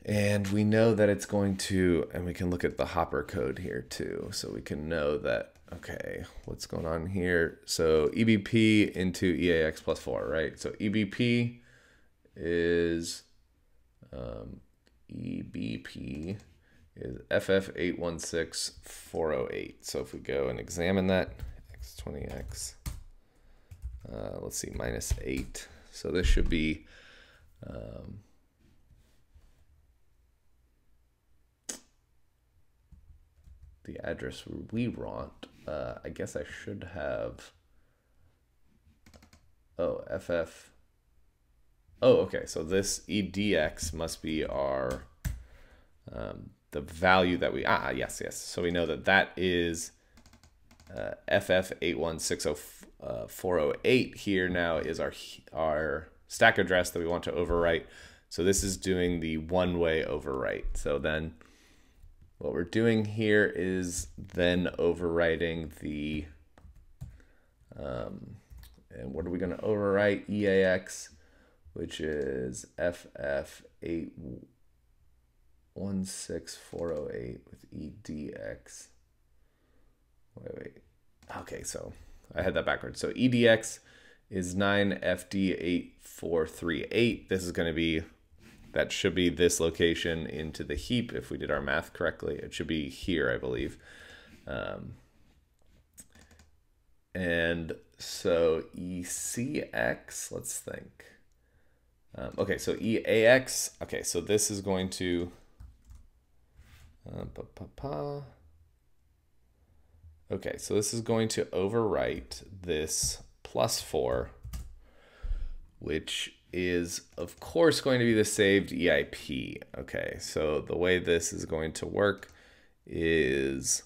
And we know that it's going to, and we can look at the Hopper code here too. So we can know that, okay, what's going on here? So EBP into EAX plus 4, right? So EBP is FF816408. So if we go and examine that, x20x, let's see, -8. So this should be, the address we want. I guess I should have, oh, FF. Oh, okay, so this EDX must be our, the value that we, ah, yes, yes. So we know that that is FF81600408 here now is our stack address that we want to overwrite. So this is doing the one-way overwrite. So then, what we're doing here is then overwriting the, and what are we going to overwrite? EAX, which is FF816408 with EDX. Wait. Okay, so I had that backwards. So EDX is 9FD8438. This is going to be, that should be this location into the heap. If we did our math correctly, it should be here, I believe. And so ECX, let's think. Okay, so EAX. Okay, so this is going to, okay, so this is going to overwrite this +4, which is of course going to be the saved EIP. Okay, so the way this is going to work is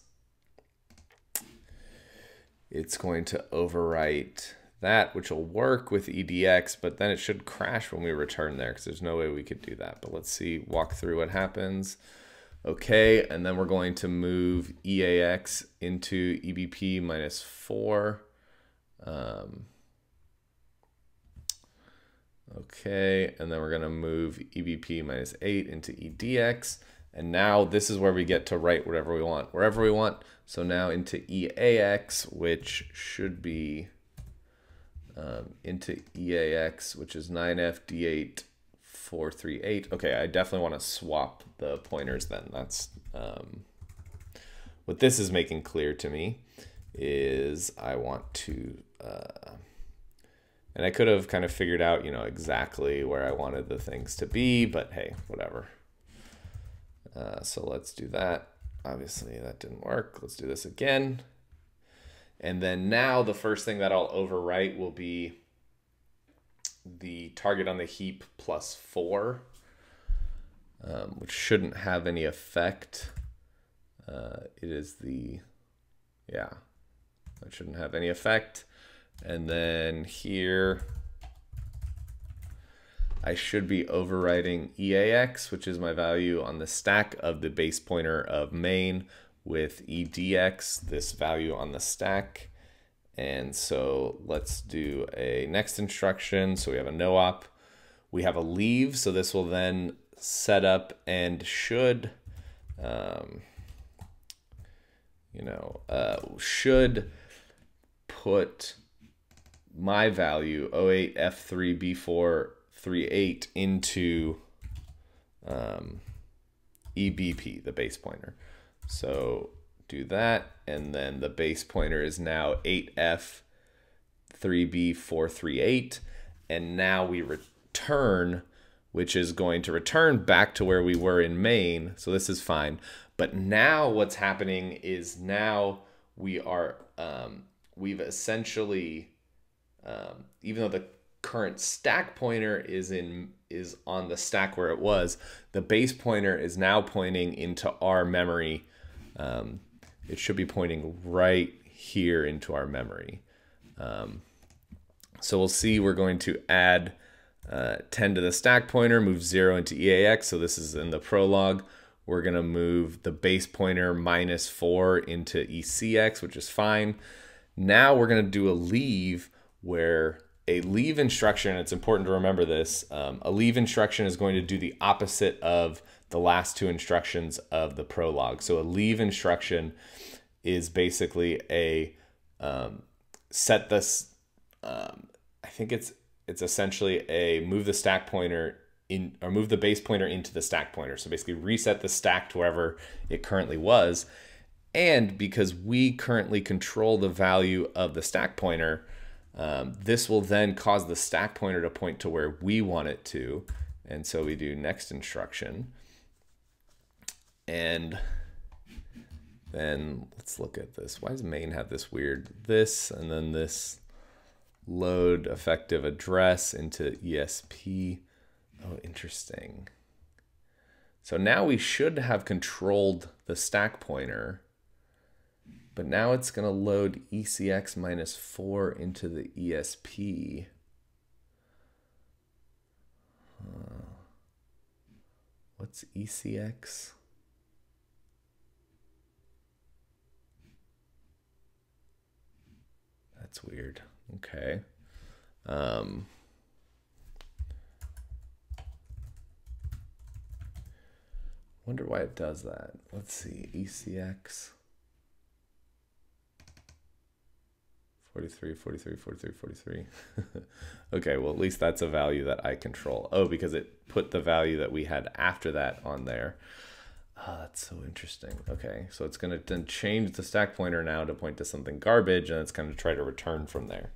it's going to overwrite that, which will work with EDX, but then it should crash when we return there because there's no way we could do that. But let's see, walk through what happens. Okay, and then we're going to move EAX into EBP -4. Okay, and then we're gonna move EBP -8 into EDX. And now this is where we get to write whatever we want, wherever we want. So now into EAX, which should be into EAX, which is 9FD8438. Okay, I definitely wanna swap the pointers then. That's what this is making clear to me is I want to, and I could have kind of figured out, you know, exactly where I wanted the things to be, but hey, whatever. So let's do that. Obviously that didn't work. Let's do this again. And then now the first thing that I'll overwrite will be the target on the heap plus 4, which shouldn't have any effect. It is the, yeah, that shouldn't have any effect. And then here, I should be overwriting EAX, which is my value on the stack of the base pointer of main, with EDX, this value on the stack. And so let's do a next instruction. So we have a no op, we have a leave. So this will then set up and should, should put my value 08F3B438 into EBP, the base pointer. So do that, and then the base pointer is now 8F3B438, and now we return, which is going to return back to where we were in main, so this is fine. But now what's happening is now we are, we've essentially, even though the current stack pointer is on the stack where it was, the base pointer is now pointing into our memory. It should be pointing right here into our memory. So we'll see, we're going to add 10 to the stack pointer, move 0 into EAX. So this is in the prologue. We're going to move the base pointer minus 4 into ECX, which is fine. Now we're going to do a leave, where a leave instruction, it's important to remember this, a leave instruction is going to do the opposite of the last two instructions of the prologue. So a leave instruction is basically a set this, I think it's essentially a move the stack pointer in, or move the base pointer into the stack pointer. So basically reset the stack to wherever it currently was. And because we currently control the value of the stack pointer, this will then cause the stack pointer to point to where we want it to. And so we do next instruction. And then let's look at this. Why does main have this weird this, and then this load effective address into ESP? Oh, interesting. So now we should have controlled the stack pointer, but now it's going to load ECX minus 4 into the ESP. What's ECX? That's weird. Okay. Wonder why it does that. Let's see, ECX. 43, 43, 43, 43. Okay, well, at least that's a value that I control. Oh, because it put the value that we had after that on there. Oh, that's so interesting. Okay, so it's going to then change the stack pointer now to point to something garbage, and it's going to try to return from there.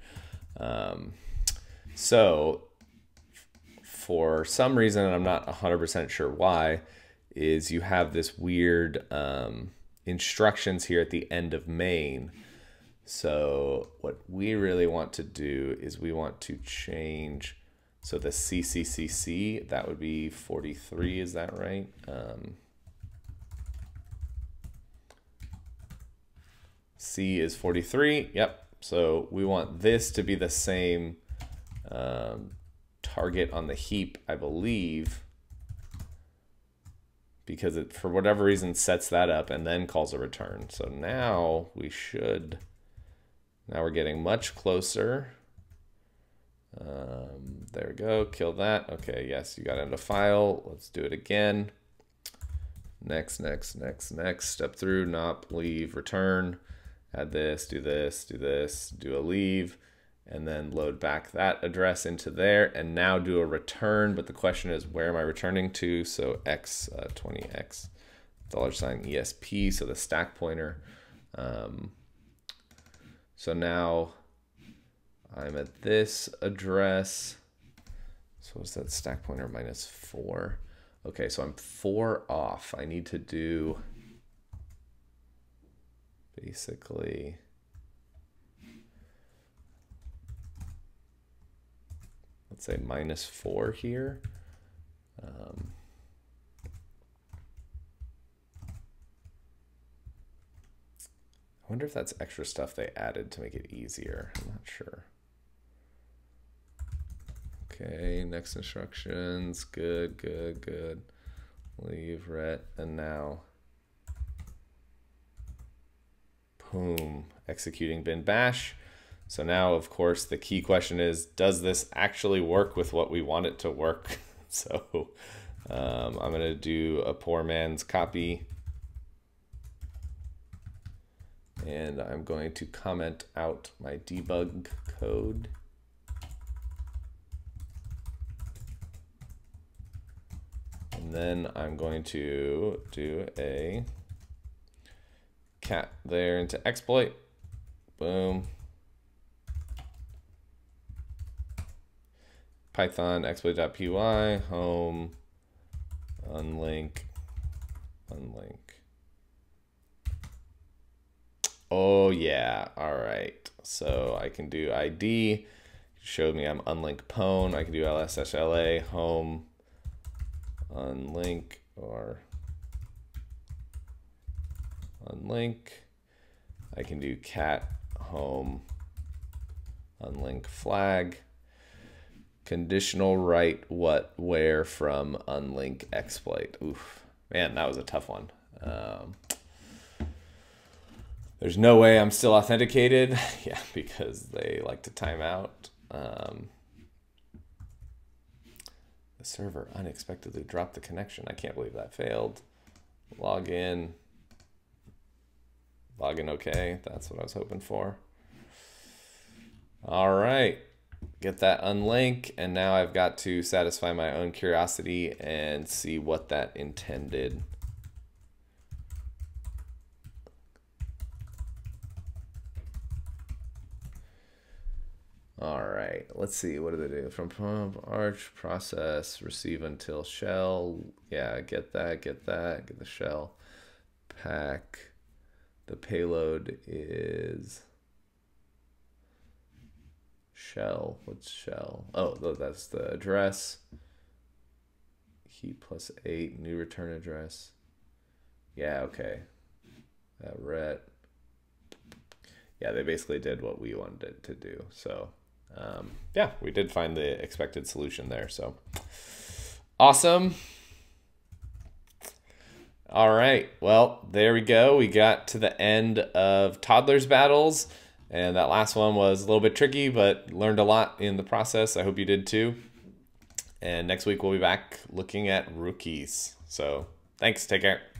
So for some reason, and I'm not 100% sure why, is you have this weird instructions here at the end of main. So what we really want to do is we want to change, so the CCCC, that would be 43, is that right? C is 43, yep. So we want this to be the same target on the heap, I believe, because it, for whatever reason, sets that up and then calls a return. So now we should, now we're getting much closer. There we go, kill that. Okay, yes, you got into file. Let's do it again. Next, next, next, next, step through, nop, leave, return, add this, do this, do this, do a leave, and then load back that address into there, and now do a return. But the question is, where am I returning to? So X, $20X, $ESP, so the stack pointer. So now I'm at this address. So what's that stack pointer -4? Okay, so I'm 4 off. I need to do basically let's say -4 here. I wonder if that's extra stuff they added to make it easier. I'm not sure. Okay, next instructions. Good, good, good. Leave ret, and now boom, executing bin bash. So now, of course, the key question is, does this actually work with what we want it to work? So I'm gonna do a poor man's copy. And I'm going to comment out my debug code. And then I'm going to do a cat there into exploit. Boom. Python exploit.py home unlink unlink. Oh yeah, all right. So I can do ID, showed me I'm unlink pwn. I can do ls-la home unlink or unlink. I can do cat home unlink flag. Conditional write what where from unlink exploit. Oof, man, that was a tough one. There's no way I'm still authenticated. Yeah, because they like to time out. The server unexpectedly dropped the connection. I can't believe that failed. Log in. Log in okay. That's what I was hoping for. All right. Get that unlink. And now I've got to satisfy my own curiosity and see what that intended. All right, let's see, what do they do? From arch process, receive until shell. Yeah, get that, get that, get the shell. Pack, the payload is shell, what's shell? Oh, that's the address. Heat +8, new return address. Yeah, okay, that ret. Yeah, they basically did what we wanted it to do, so. Yeah, we did find the expected solution there. So awesome. All right. Well, there we go. We got to the end of toddlers battles. And that last one was a little bit tricky, but learned a lot in the process. I hope you did too. And next week we'll be back looking at rookies. So thanks. Take care.